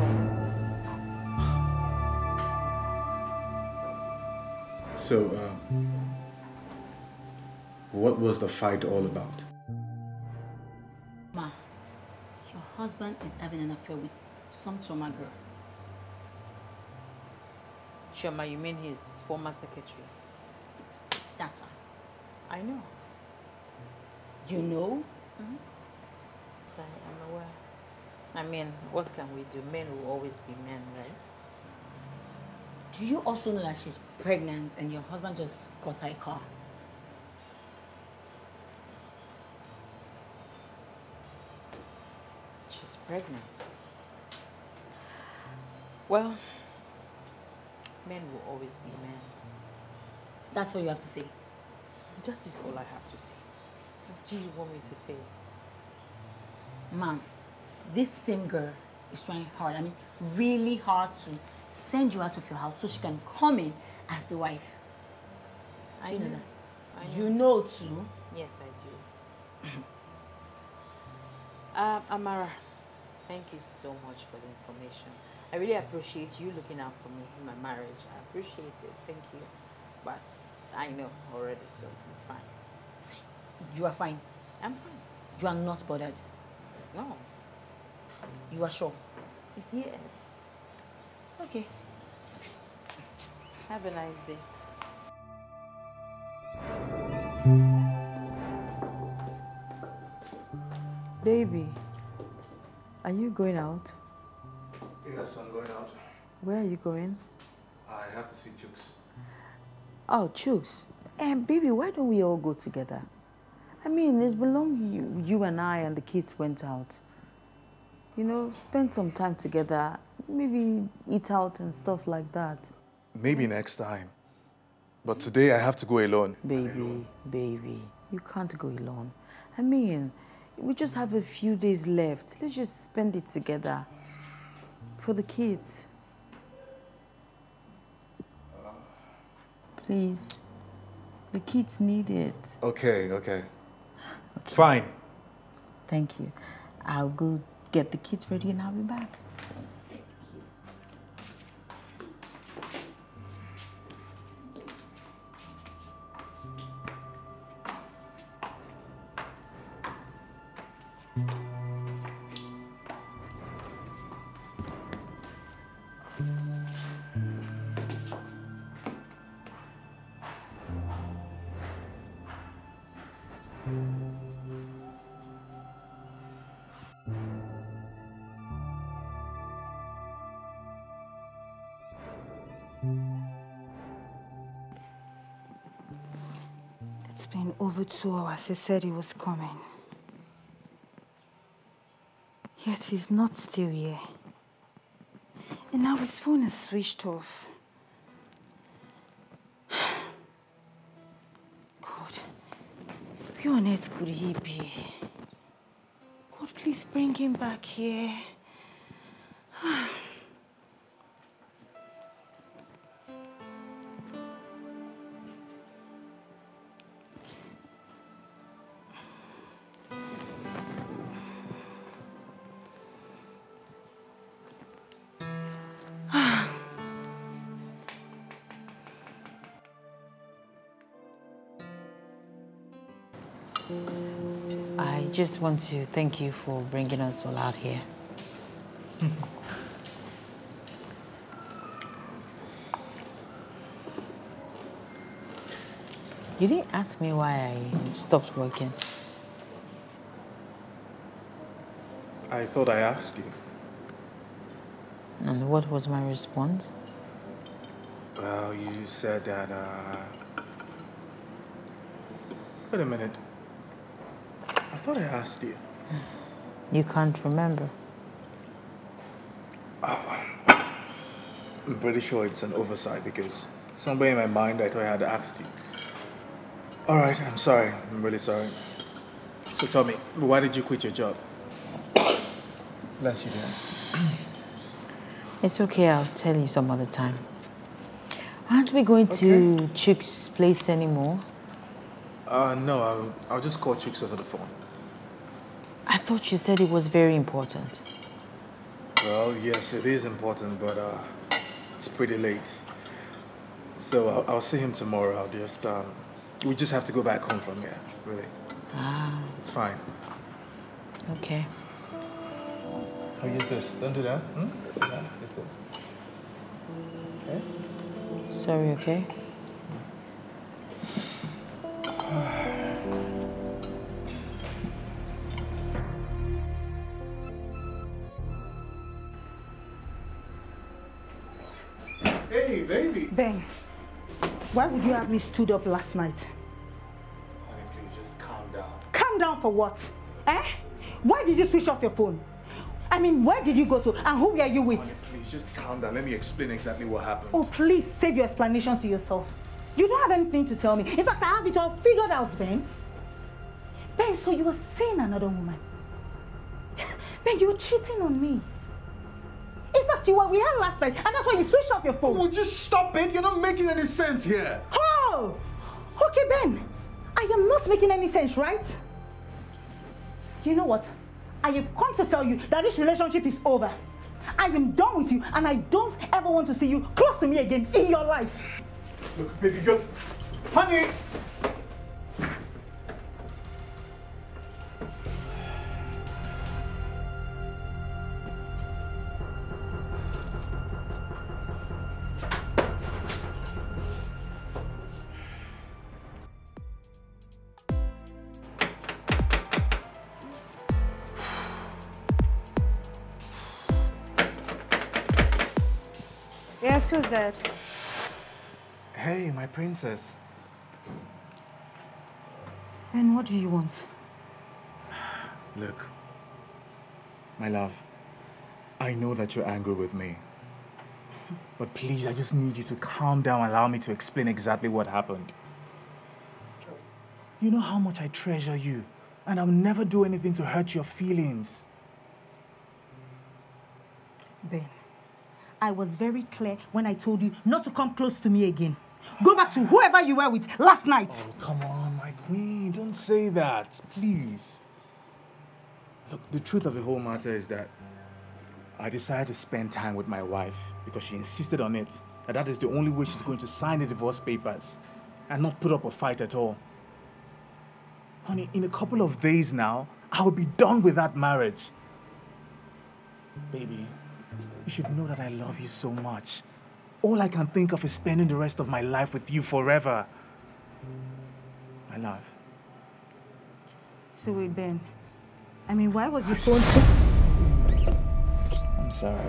So, uh, what was the fight all about? Ma, your husband is having an affair with some Chioma girl. Chioma, you mean his former secretary? That's her. I know. You know? Mm-hmm. Yes, I am aware. I mean, what can we do? Men will always be men, right? Do you also know that she's pregnant and your husband just got her a car? She's pregnant. Well... Men will always be men. That's what you have to say. That is all I have to say. What do you want me to say? Ma'am, this same girl is trying hard, I mean, really hard to send you out of your house so she can come in as the wife. Do I you know, know that? I know. You know too? Yes, I do. uh, Amara, thank you so much for the information. I really appreciate you looking out for me in my marriage. I appreciate it. Thank you. But I know already, so it's fine. You are fine. I'm fine. You are not bothered. No. You are sure? Yes. Okay. Have a nice day. Baby, are you going out? Yes, I'm going out. Where are you going? I have to see Chuks. Oh, Chuks. And baby, why don't we all go together? I I mean, it's belong you. You and I and the kids went out. You know, spend some time together. Maybe eat out and stuff like that. Maybe next time. But today I have to go alone. Baby, alone. baby, you can't go alone. I mean, we just have a few days left. Let's just spend it together. For the kids. Please. The kids need it. Okay, okay. Okay. Fine. Thank you. I'll go get the kids ready and I'll be back. He said he was coming. Yet he's not still here. And now his phone is switched off. God, where on earth could he be? God, please bring him back here. I just want to thank you for bringing us all out here. You didn't ask me why I stopped working. I thought I asked you. And what was my response? Well, you said that, uh... wait a minute. I thought I asked you. You can't remember. Oh, I'm pretty sure it's an oversight because somewhere in my mind I thought I had asked you. All right, I'm sorry. I'm really sorry. So tell me, why did you quit your job? Bless you, dear. It's okay. I'll tell you some other time. Aren't we going okay. to Chuks' place anymore? Uh, no. I'll, I'll just call Chuks over the phone. I thought you said it was very important. Well, yes, it is important, but uh, it's pretty late. So I'll, I'll see him tomorrow. I'll just, um, we just have to go back home from here, really. Ah. It's fine. Okay. I'll use this. Don't do that. Hmm? No, use this. Okay? Sorry, okay? Hey, baby. Ben, why would you have me stood up last night? Honey, please just calm down. Calm down for what? Eh? Why did you switch off your phone? I mean, where did you go to and who were you with? Honey, please just calm down. Let me explain exactly what happened. Oh, please save your explanation to yourself. You don't have anything to tell me. In fact, I have it all figured out, Ben. Ben, so you were seeing another woman. Ben, you were cheating on me. In fact, you were we had last night, and that's why you switched off your phone. Would you stop it? You're not making any sense here. Oh! Okay, Ben. I am not making any sense, right? You know what? I have come to tell you that this relationship is over. I am done with you, and I don't ever want to see you close to me again in your life. Look, baby, you're... Honey! Yes, Suzette. Hey, my princess. Ben, what do you want? Look, my love, I know that you're angry with me. But please, I just need you to calm down and allow me to explain exactly what happened. You know how much I treasure you, and I'll never do anything to hurt your feelings. Ben, I was very clear when I told you not to come close to me again. Go back to whoever you were with last night. Oh, come on, my queen. Don't say that, please. Look, the truth of the whole matter is that I decided to spend time with my wife because she insisted on it. That that is the only way she's going to sign the divorce papers and not put up a fight at all. Honey, in a couple of days now, I'll be done with that marriage. Baby, you should know that I love you so much. All I can think of is spending the rest of my life with you forever. My love. So wait, Ben. I mean, why was your phone... I'm sorry.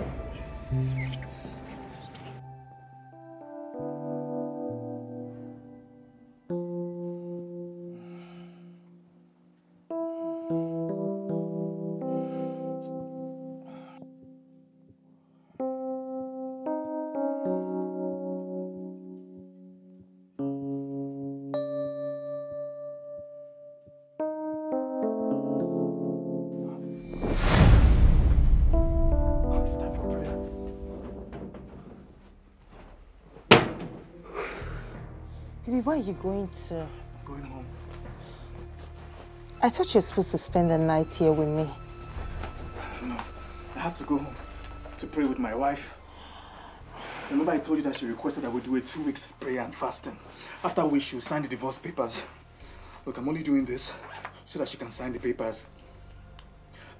Where are you going to? I'm going home. I thought you were supposed to spend the night here with me. No, I have to go home to pray with my wife. Remember I told you that she requested that we do a two weeks of prayer and fasting, after which she'll sign the divorce papers. Look, I'm only doing this so that she can sign the papers.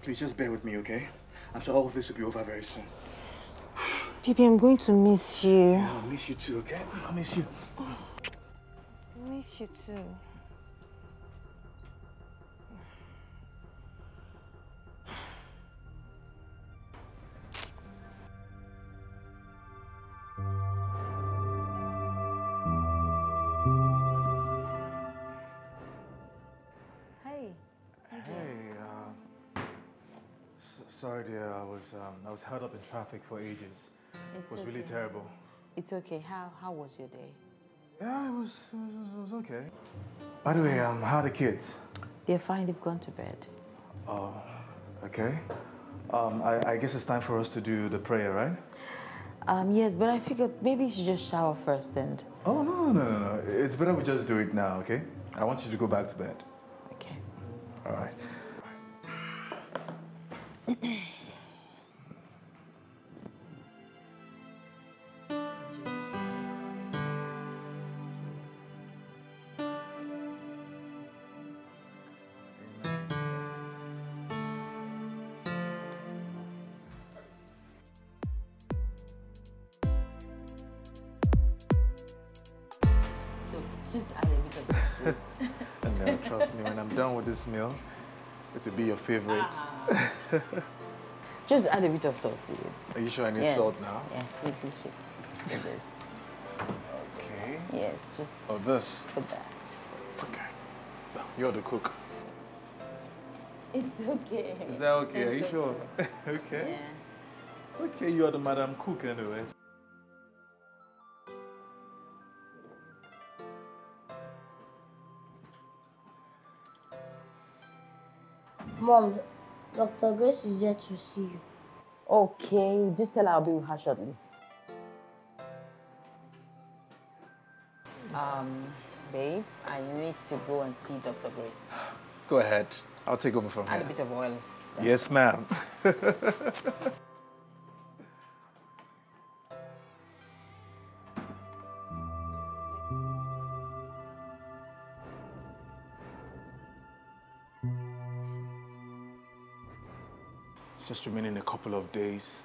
Please just bear with me, okay? I'm sure all of this will be over very soon. Baby, I'm going to miss you. Yeah, I'll miss you too, okay? I'll miss you. I miss you too. Hey. Hey. Uh, so, sorry, dear. I was um, I was held up in traffic for ages. It's it was okay. Really terrible. It's okay. How how was your day? Yeah, it was, it was, it was okay. By the way, um, how are the kids? They're fine, they've gone to bed. Oh, okay. Um, I, I guess it's time for us to do the prayer, right? Um, yes, but I figured maybe you should just shower first and... Oh, no, no, no, no. It's better we just do it now, okay? I want you to go back to bed. Okay. All right. This meal, it will be your favorite. Ah. Just add a bit of salt to it. Are you sure I need yes. salt now? Yeah, we do this. Okay. Yes, just. Oh, this. Put that. Okay. You're the cook. It's okay. Is that okay? It's Are you okay. sure? Okay. Yeah. Okay, you are the madam cook, anyways. Mom, Doctor Grace is there to see you. Okay, just tell her I'll be with her shortly. Um, babe, I need to go and see Doctor Grace. Go ahead. I'll take over from her. Add a bit of oil. Then. Yes, ma'am. Just remaining a couple of days,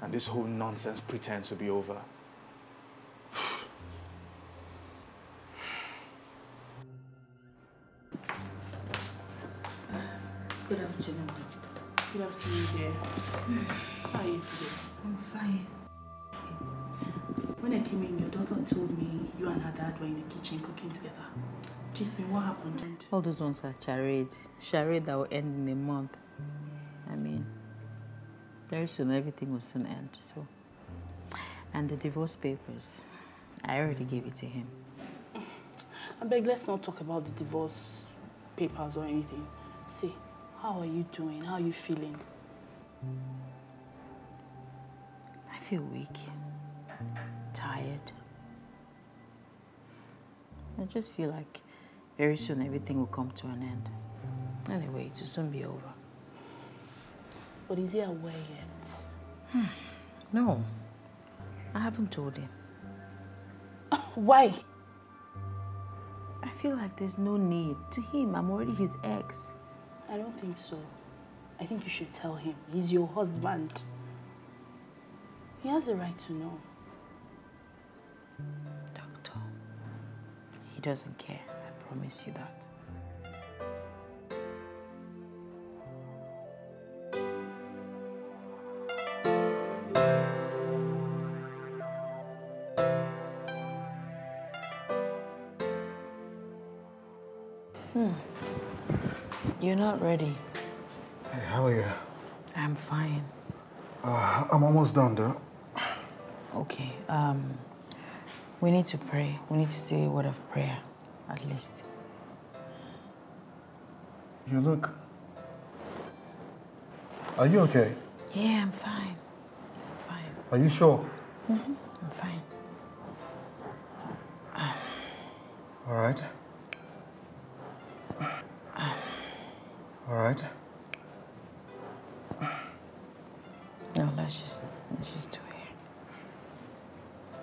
and this whole nonsense pretends to be over. Good afternoon. Good afternoon, dear. How are you today? I'm fine. When I came in, your daughter told me you and her dad were in the kitchen cooking together. Do Kiss me, what happened? All those ones are charades. Charade that will end in a month. I mean, very soon everything will soon end, so. And the divorce papers, I already gave it to him. I beg, let's not talk about the divorce papers or anything. See, how are you doing? How are you feeling? I feel weak, tired. I just feel like very soon everything will come to an end. Anyway, it will soon be over. But is he aware yet? Hmm. No, I haven't told him. Why? I feel like there's no need. To him, I'm already his ex. I don't think so. I think you should tell him. He's your husband. He has a right to know. Doctor, he doesn't care. I promise you that. You're not ready. Hey, how are you? I'm fine. Uh, I'm almost done, though. Okay. Um, we need to pray. We need to say a word of prayer, at least. You look... Are you okay? Yeah, I'm fine. I'm fine. Are you sure? Mm-hmm. I'm fine. Um, All right. All right. No, let's just let's just do it here.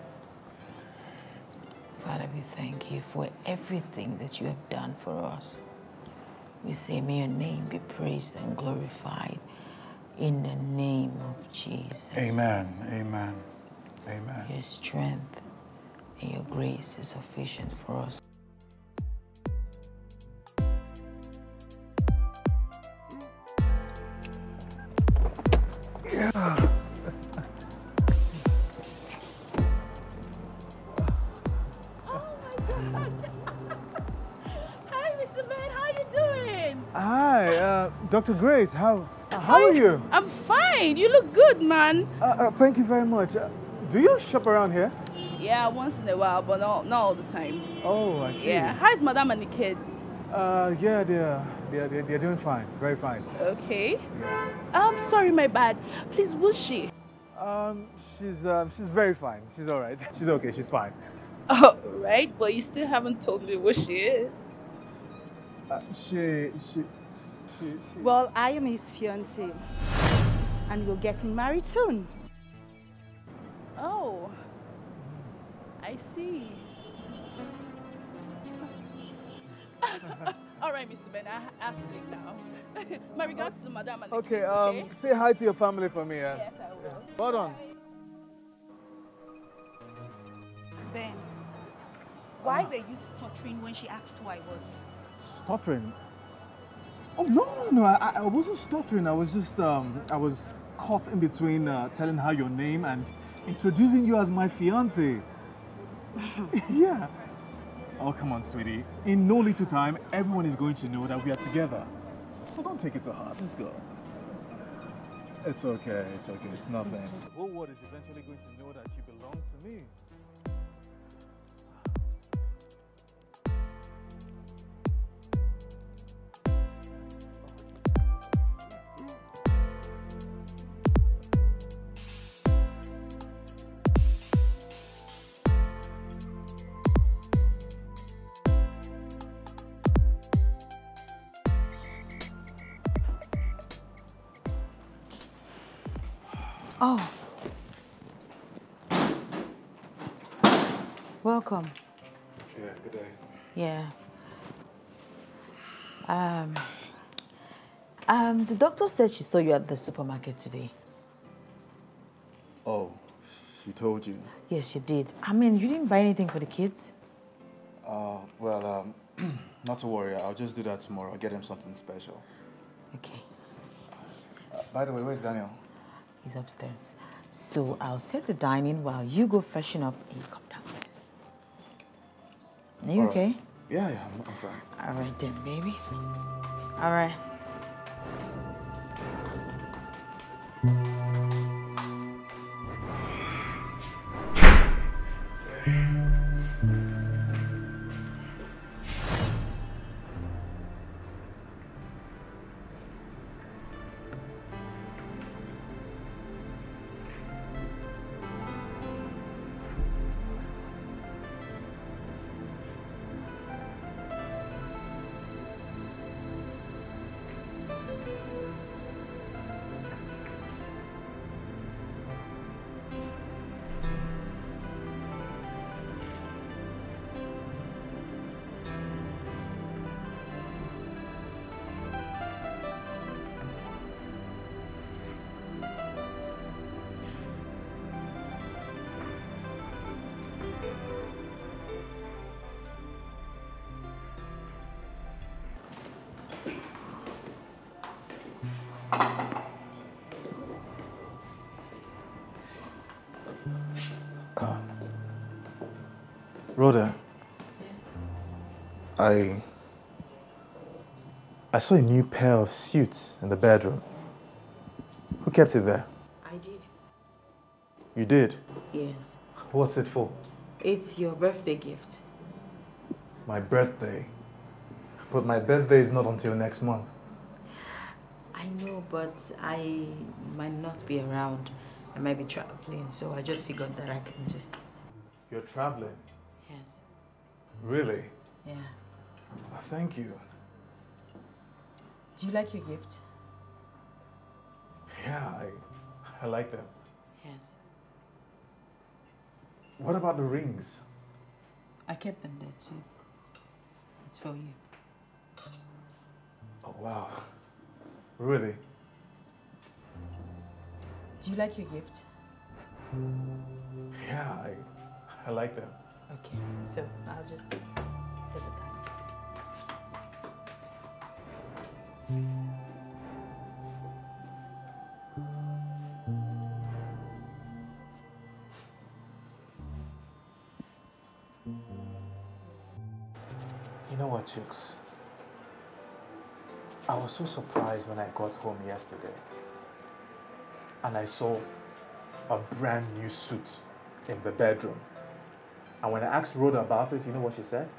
Father, we thank you for everything that you have done for us. We say, may your name be praised and glorified in the name of Jesus. Amen. Amen. Amen. Your strength and your grace is sufficient for us. Doctor Grace, how how are you? I'm fine. You look good, man. Uh, uh, thank you very much. Uh, do you shop around here? Yeah, once in a while, but not, not all the time. Oh, I see. Yeah. How's Madame and the kids? Uh, yeah, they're they're they're, they're doing fine, very fine. Okay. Yeah. I'm sorry, my bad. Please, who's she? Um, she's um, she's very fine. She's all right. She's okay. She's fine. All right, but you still haven't told me who she is. Uh, she she. Well, I am his fiancée, and we're getting married soon. Oh, I see. All right, Mister Ben, I have to leave now. My regards to the madam and the okay, kids, okay? Um, say hi to your family for me. Uh, yes, I will. Yeah. Hold on. Ben, why were you stuttering when she asked who I was? Stuttering? Oh, no, no, no, I, I wasn't stuttering. I was just, um, I was caught in between uh, telling her your name and introducing you as my fiancé. Yeah. Oh, come on, sweetie. In no little time, everyone is going to know that we are together. So don't take it to heart. Let's go. It's okay, it's okay, it's nothing. The whole world is eventually going to know that you belong to me. Oh. Welcome. Yeah, good day. Yeah. Um, um, the doctor said she saw you at the supermarket today. Oh, she told you? Yes, she did. I mean, you didn't buy anything for the kids? Uh, well, um, not to worry. I'll just do that tomorrow. I'll get him something special. Okay. Uh, by the way, where's Daniel? He's upstairs. So I'll set the dining while you go freshen up and you come downstairs. Are you all okay? Right. Yeah, yeah, I'm, I'm fine. All right then, baby. All right. Rhoda, I, I saw a new pair of suits in the bedroom. Who kept it there? I did. You did? Yes. What's it for? It's your birthday gift. My birthday? But my birthday is not until next month. I know, but I might not be around. I might be traveling, so I just figured that I can just... You're traveling? Yes. Really? Yeah. Oh, thank you. Do you like your gift? Yeah, I, I like them. Yes. What about the rings? I kept them there too. It's for you. Oh, wow. Really? Do you like your gift? Yeah, I, I like them. Okay, so I'll just set it down. You know what, Chuks? I was so surprised when I got home yesterday and I saw a brand new suit in the bedroom. And when I asked Rhoda about it, you know what she said?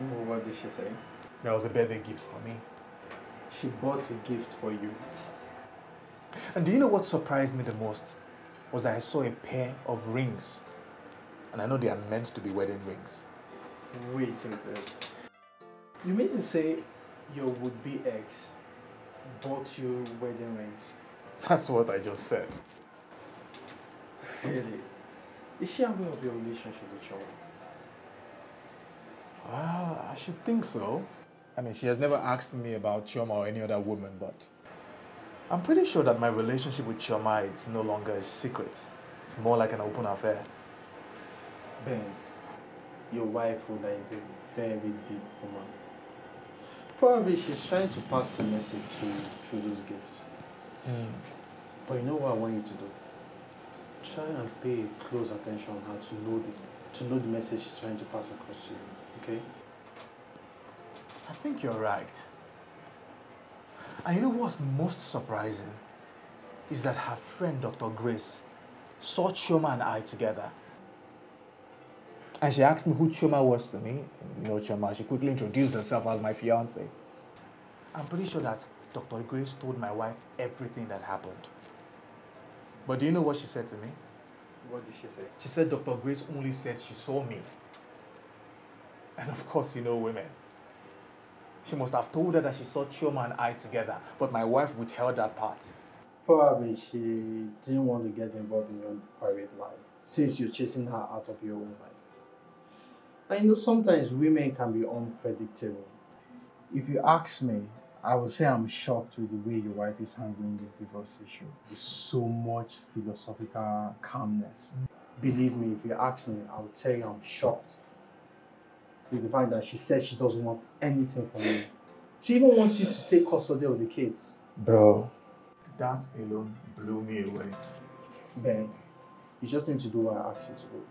Well, what did she say? That was a birthday gift for me. She bought a gift for you. And do you know what surprised me the most? Was that I saw a pair of rings. And I know they are meant to be wedding rings. Wait a minute. You mean to say your would-be ex bought you wedding rings? That's what I just said. Really? Is she aware of your relationship with Chioma? Ah, I should think so. I mean, she has never asked me about Chioma or any other woman, but... I'm pretty sure that my relationship with Chioma is no longer a secret. It's more like an open affair. Ben, your wife Rhoda is a very deep woman. Probably she's trying to pass the message to you through those gifts. Mm. But you know what I want you to do? Try and pay close attention on how to know the, to know the message she's trying to pass across to you, okay? I think you're right. And you know what's most surprising? Is that her friend, Doctor Grace, saw Chioma and I together. And she asked me who Chioma was to me. And you know Chioma, she quickly introduced herself as my fiancé. I'm pretty sure that Doctor Grace told my wife everything that happened. But do you know what she said to me? What did she say? She said Doctor Grace only said she saw me. And of course, you know women. She must have told her that she saw Chioma and I together, but my wife withheld that part. Probably she didn't want to get involved in your private life, since you're chasing her out of your own life. I know sometimes women can be unpredictable. If you ask me, I would say I'm shocked with the way your wife is handling this divorce issue with so much philosophical calmness. Mm. Believe me, if you ask me, I would say I'm shocked with the fact that she said she doesn't want anything from you. She even wants you to take custody of the kids. Bro, that alone blew me away. Ben, you just need to do what I asked you to do.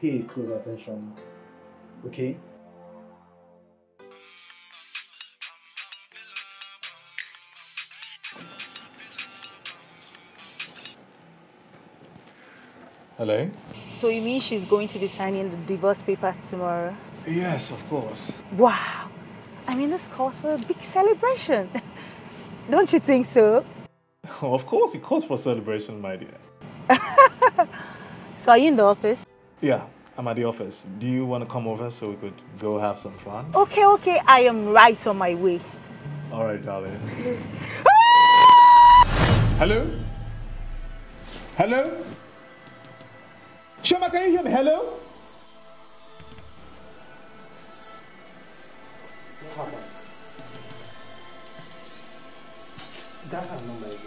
Pay close attention, okay? Hello? So you mean she's going to be signing the divorce papers tomorrow? Yes, of course. Wow! I mean, this calls for a big celebration. Don't you think so? Oh, of course, it calls for celebration, my dear. So are you in the office? Yeah, I'm at the office. Do you want to come over so we could go have some fun? Okay, okay, I am right on my way. All right, darling. Hello? Hello? Chioma, can you hear me? Hello? That's her number again.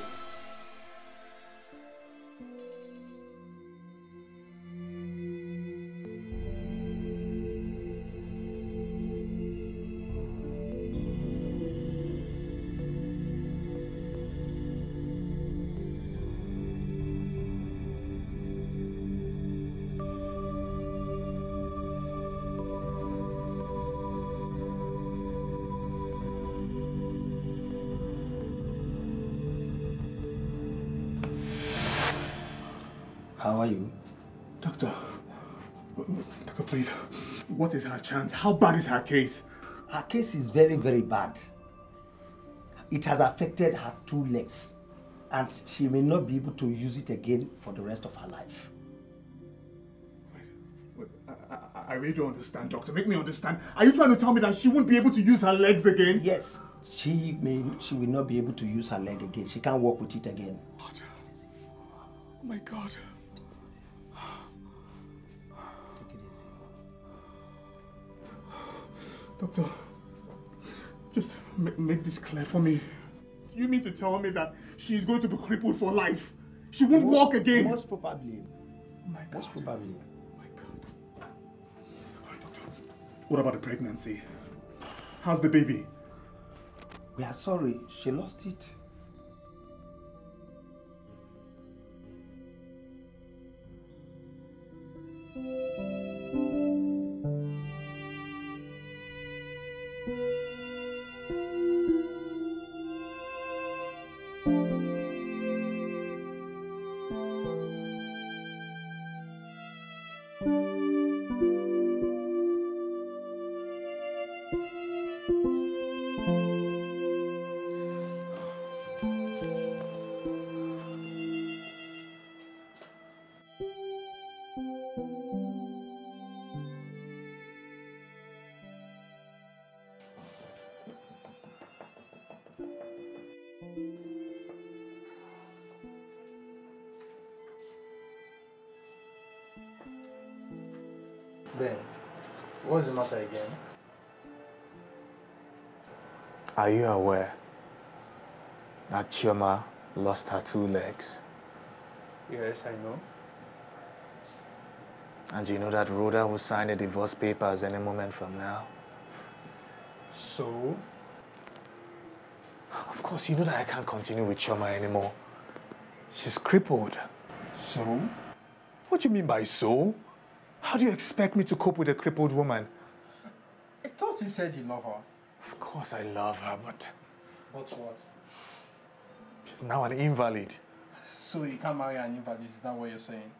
How are you? Doctor, doctor, please. What is her chance? How bad is her case? Her case is very, very bad. It has affected her two legs, and she may not be able to use it again for the rest of her life. Wait, wait, I, I, I really don't understand, doctor. Make me understand. Are you trying to tell me that she won't be able to use her legs again? Yes, she may. She will not be able to use her leg again. She can't walk with it again. Oh, oh my God. Doctor, just make this clear for me. Do you mean to tell me that she's going to be crippled for life? She won't most, walk again? Most probably. Oh my God. Most probably. Oh my God. All right, doctor. What about the pregnancy? How's the baby? We are sorry. She lost it. Ben, what's the matter again? Are you aware that Chioma lost her two legs? Yes, I know. And you know that Rhoda will sign the divorce papers any moment from now? So? Of course, you know that I can't continue with Chioma anymore. She's crippled. So? What do you mean by so? How do you expect me to cope with a crippled woman? I thought you said you love her. Of course I love her, but... But what? She's now an invalid. So you can't marry an invalid, is that what you're saying?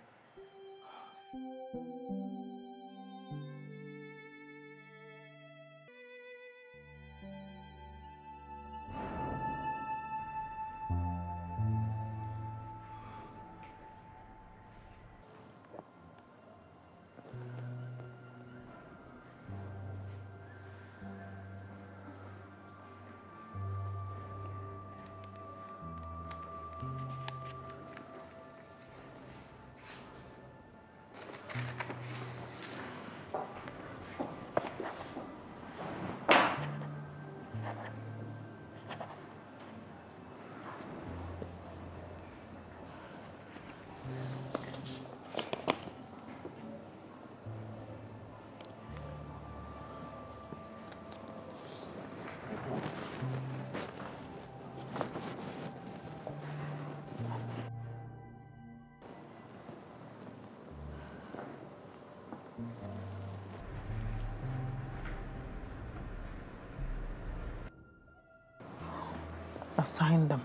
Assign them.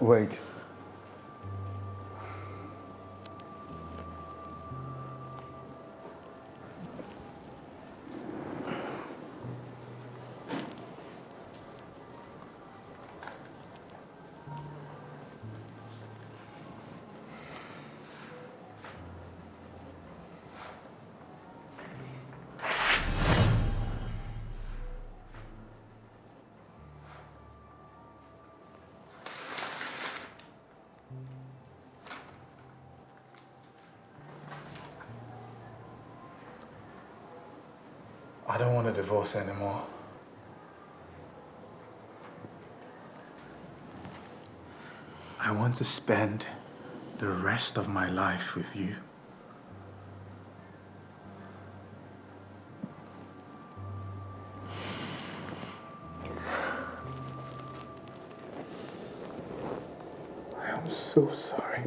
Wait. I don't want a divorce anymore. I want to spend the rest of my life with you. I am so sorry.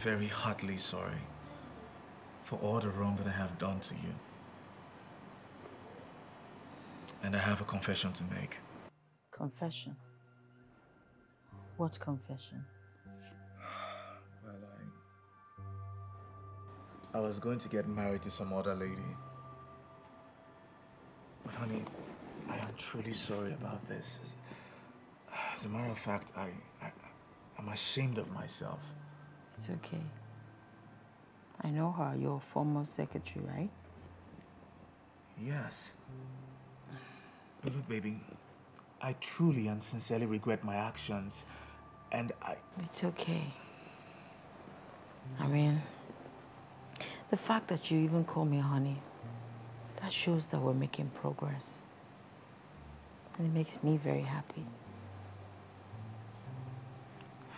Very heartily sorry for all the wrong that I have done to you. And I have a confession to make. Confession? What confession? Well, I, I was going to get married to some other lady. But honey, I am truly sorry about this. As a matter of fact, I, I, I'm ashamed of myself. It's okay. I know her, your former secretary, right? Yes. But look, baby, I truly and sincerely regret my actions, and I... It's okay. I mean, the fact that you even call me honey, that shows that we're making progress. And it makes me very happy.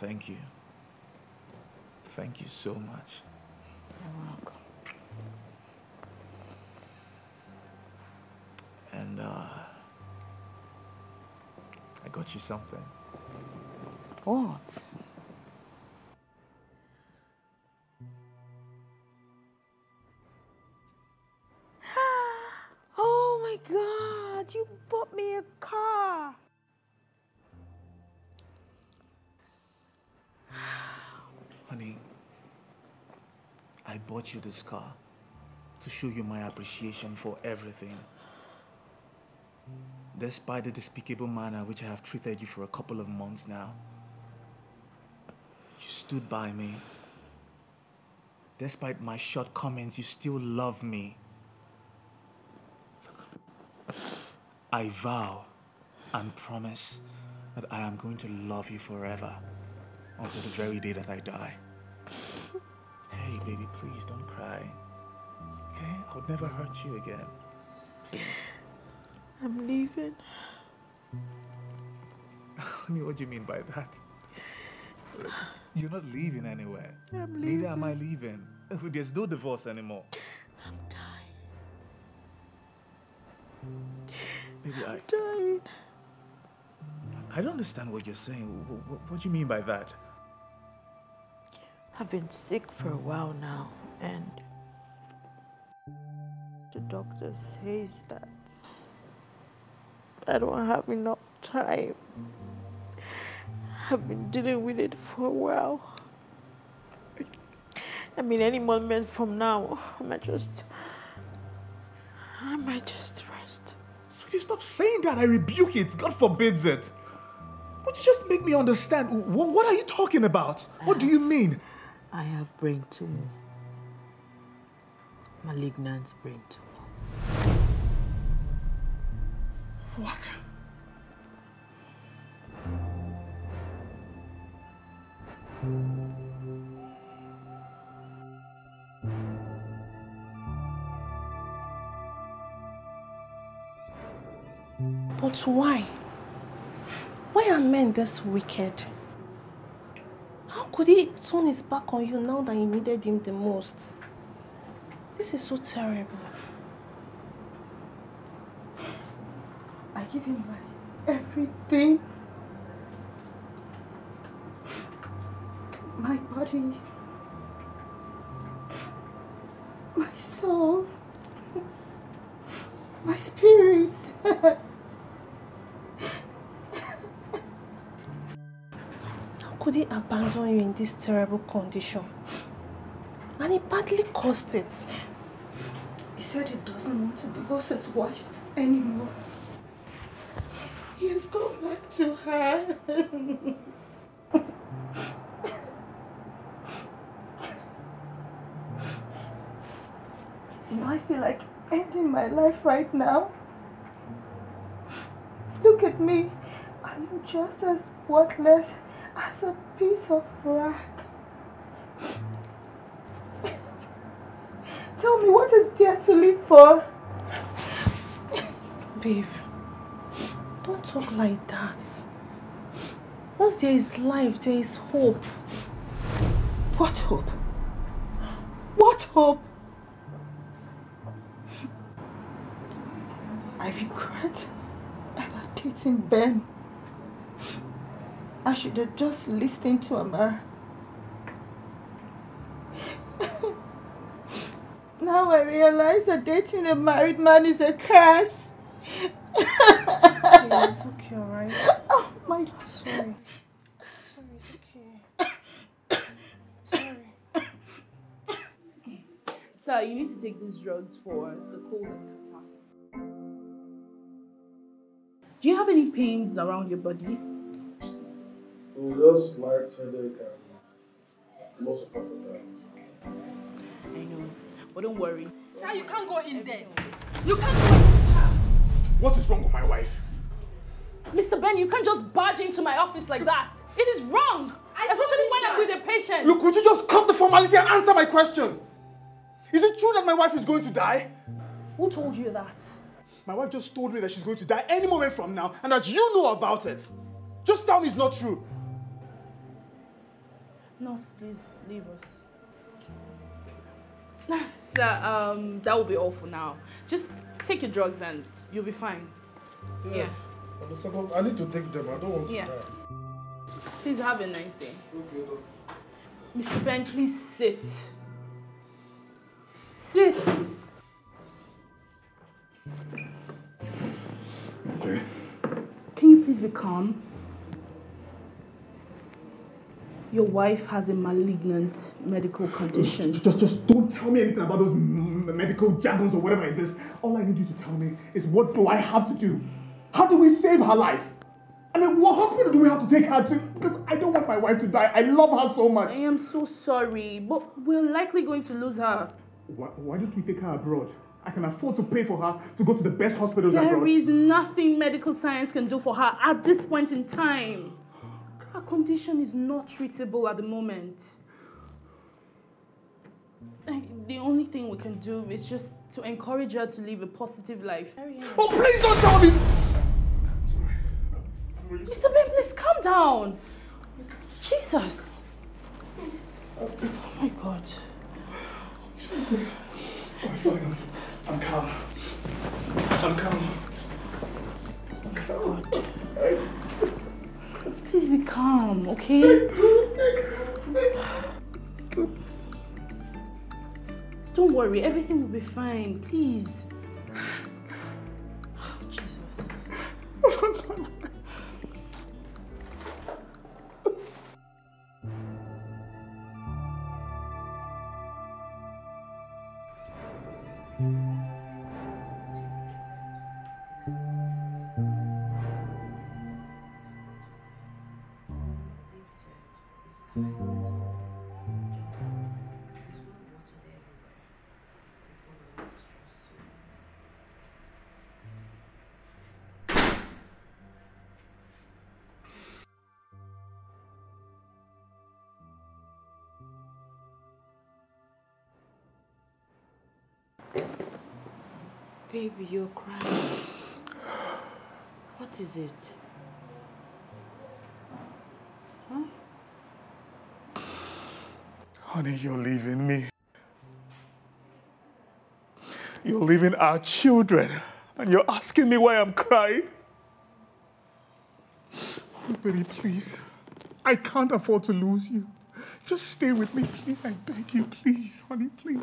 Thank you. Thank you so much. You're welcome. And uh, I got you something. What? Oh my God, you bought me a car. Honey, I bought you this car to show you my appreciation for everything. Despite the despicable manner which I have treated you for a couple of months now, you stood by me. Despite my shortcomings, you still love me. I vow and promise that I am going to love you forever. Until the very day that I die. Hey, baby, please don't cry. Okay? I'll never hurt you again. Please. I'm leaving. I mean, what do you mean by that? You're not leaving anywhere. I'm leaving. Neither am I leaving. There's no divorce anymore. I'm dying. Baby, I'm I... dying. I don't understand what you're saying. What, what, what do you mean by that? I've been sick for a while now, and the doctor says that I don't have enough time. I've been dealing with it for a while. I mean, any moment from now, I might just, I might just rest. Sweetie, stop saying that. I rebuke it. God forbids it. Would you just make me understand? What, what are you talking about? What do you mean? I have brain tumor. Malignant brain tumor. What? But why? Why are men this wicked? How could he turn his back on you now that you needed him the most? This is so terrible. I give him my everything. My body. My soul. My spirit. Could he abandon you in this terrible condition? And he badly caused it. He said he doesn't want to divorce his wife anymore. He has gone back to her. You know, I feel like ending in my life right now. Look at me. I am just as worthless as a piece of rag. Tell me, what is there to live for? Babe, don't talk like that. Once there is life, there is hope. What hope? What hope? I regret ever dating Ben. I should have just listened to Amara. Now I realize that dating a married man is a curse. It's okay, alright? Oh my God. Sorry. Sorry, it's okay. Sorry. Sir, you need to take these drugs for the cold and catarrh. Do you have any pains around your body? Just light headache and most of that. I know, but don't worry. Sir, you can't go in there. You can't go in. What is wrong with my wife? Mister Ben, you can't just barge into my office like that. It is wrong, I especially when that. I'm with a patient. Look, would you just cut the formality and answer my question? Is it true that my wife is going to die? Who told you that? My wife just told me that she's going to die any moment from now and that you know about it. Just tell me it's not true. Nurse, please leave us. So, um, that will be all for now. Just take your drugs and you'll be fine. Yeah. yeah. I need to take them. I don't want to yes. die. Please have a nice day. Okay, no. Mister Ben, please sit. Sit. Okay. Can you please be calm? Your wife has a malignant medical condition. Just, just don't tell me anything about those medical jargons or whatever it is. All I need you to tell me is, what do I have to do? How do we save her life? I mean, what hospital do we have to take her to? Because I don't want my wife to die. I love her so much. I am so sorry, but we're likely going to lose her. Why, why don't we take her abroad? I can afford to pay for her to go to the best hospitals abroad. There is nothing medical science can do for her at this point in time. Her condition is not treatable at the moment. The only thing we can do is just to encourage her to live a positive life. Oh, please don't tell me! Mister Ben, please calm down. Jesus. Oh my God. Jesus. Oh, I'm calm. I'm calm. Oh my God. I... Please be calm, okay? Don't worry, everything will be fine, please. Oh, Jesus. Baby, you're crying. What is it? Huh? Honey, you're leaving me. You're leaving our children. And you're asking me why I'm crying. Oh, baby, please. I can't afford to lose you. Just stay with me, please. I beg you, please, honey, please.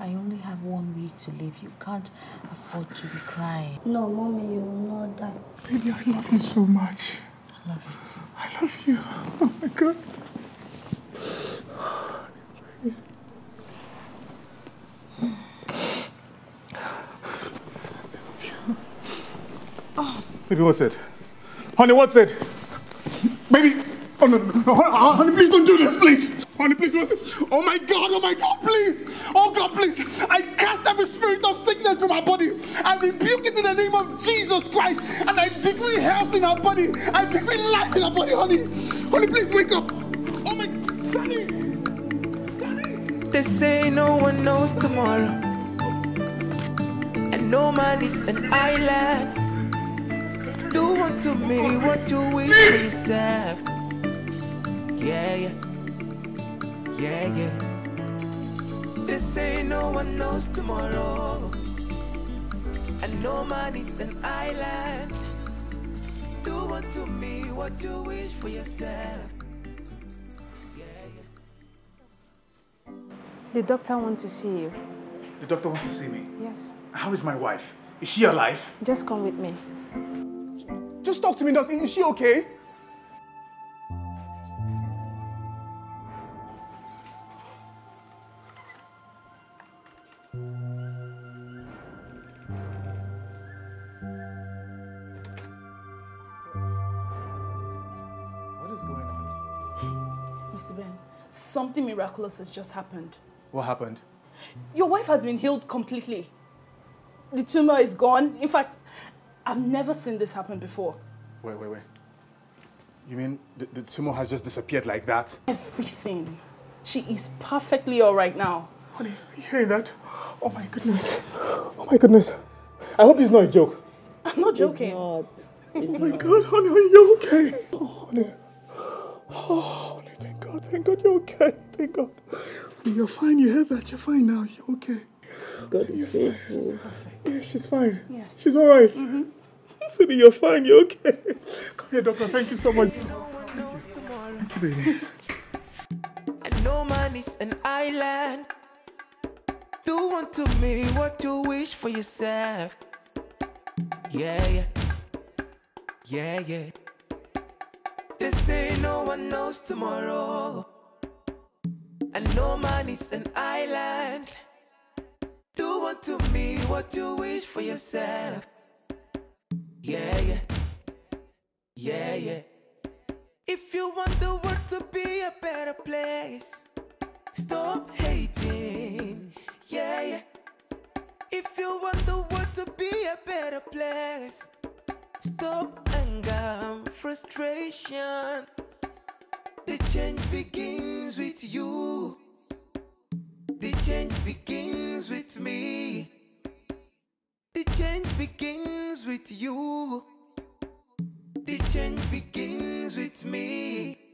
I only have one week to live. You can't afford to be crying. No, Mommy, you will not die. Baby, I love you so much. I love you too. I love you. Oh, my God. Please. Oh. Baby, what's it? Honey, what's it? Baby! Oh, no, no, no. Honey, please don't do this, please! Honey, please. Oh my God, oh my God, please. Oh God, please. I cast every spirit of sickness from her body. I rebuke it in the name of Jesus Christ. And I decree health in her body. I decree life in her body, honey. Honey, please wake up. Oh my God, Sunny. Sunny. They say no one knows tomorrow. And no man is an island. Do unto me what you wish for yourself. Yeah, yeah. Yeah, yeah. They say no one knows tomorrow. And no man is an island. Do unto me what you wish for yourself. Yeah, yeah. The doctor wants to see you. The doctor wants to see me? Yes. How is my wife? Is she alive? Just come with me. Just talk to me, Dustin. Is she okay? What is going on? Mister Ben, something miraculous has just happened. What happened? Your wife has been healed completely. The tumor is gone. In fact, I've never seen this happen before. Wait, wait, wait. You mean the, the tumor has just disappeared like that? Everything. She is perfectly all right now. Honey, are you hearing that? Oh my goodness. Oh my goodness. I hope it's not a joke. I'm not joking. It's not. It's oh my not. God, honey, are you okay? Oh, honey. Oh, honey, thank God, thank God you're okay. Thank God. You're fine, you heard that. You're fine now, you're okay. God is faithful. She's perfect. Yeah, she's fine. Yes. She's all right. Mm-hmm. Cindy, you're fine, you're okay. Come here, doctor, thank you so much. No one knows tomorrow. Thank you, baby. And no man is an island. Do unto me what you wish for yourself. Yeah, yeah. Yeah, yeah. They say no one knows tomorrow. And no man is an island. Do unto me what you wish for yourself. Yeah, yeah, yeah, yeah. If you want the world to be a better place, stop hating. Yeah, yeah. If you want the world to be a better place, stop anger, frustration. The change begins with you. The change begins with me. The change begins with you. The change begins with me.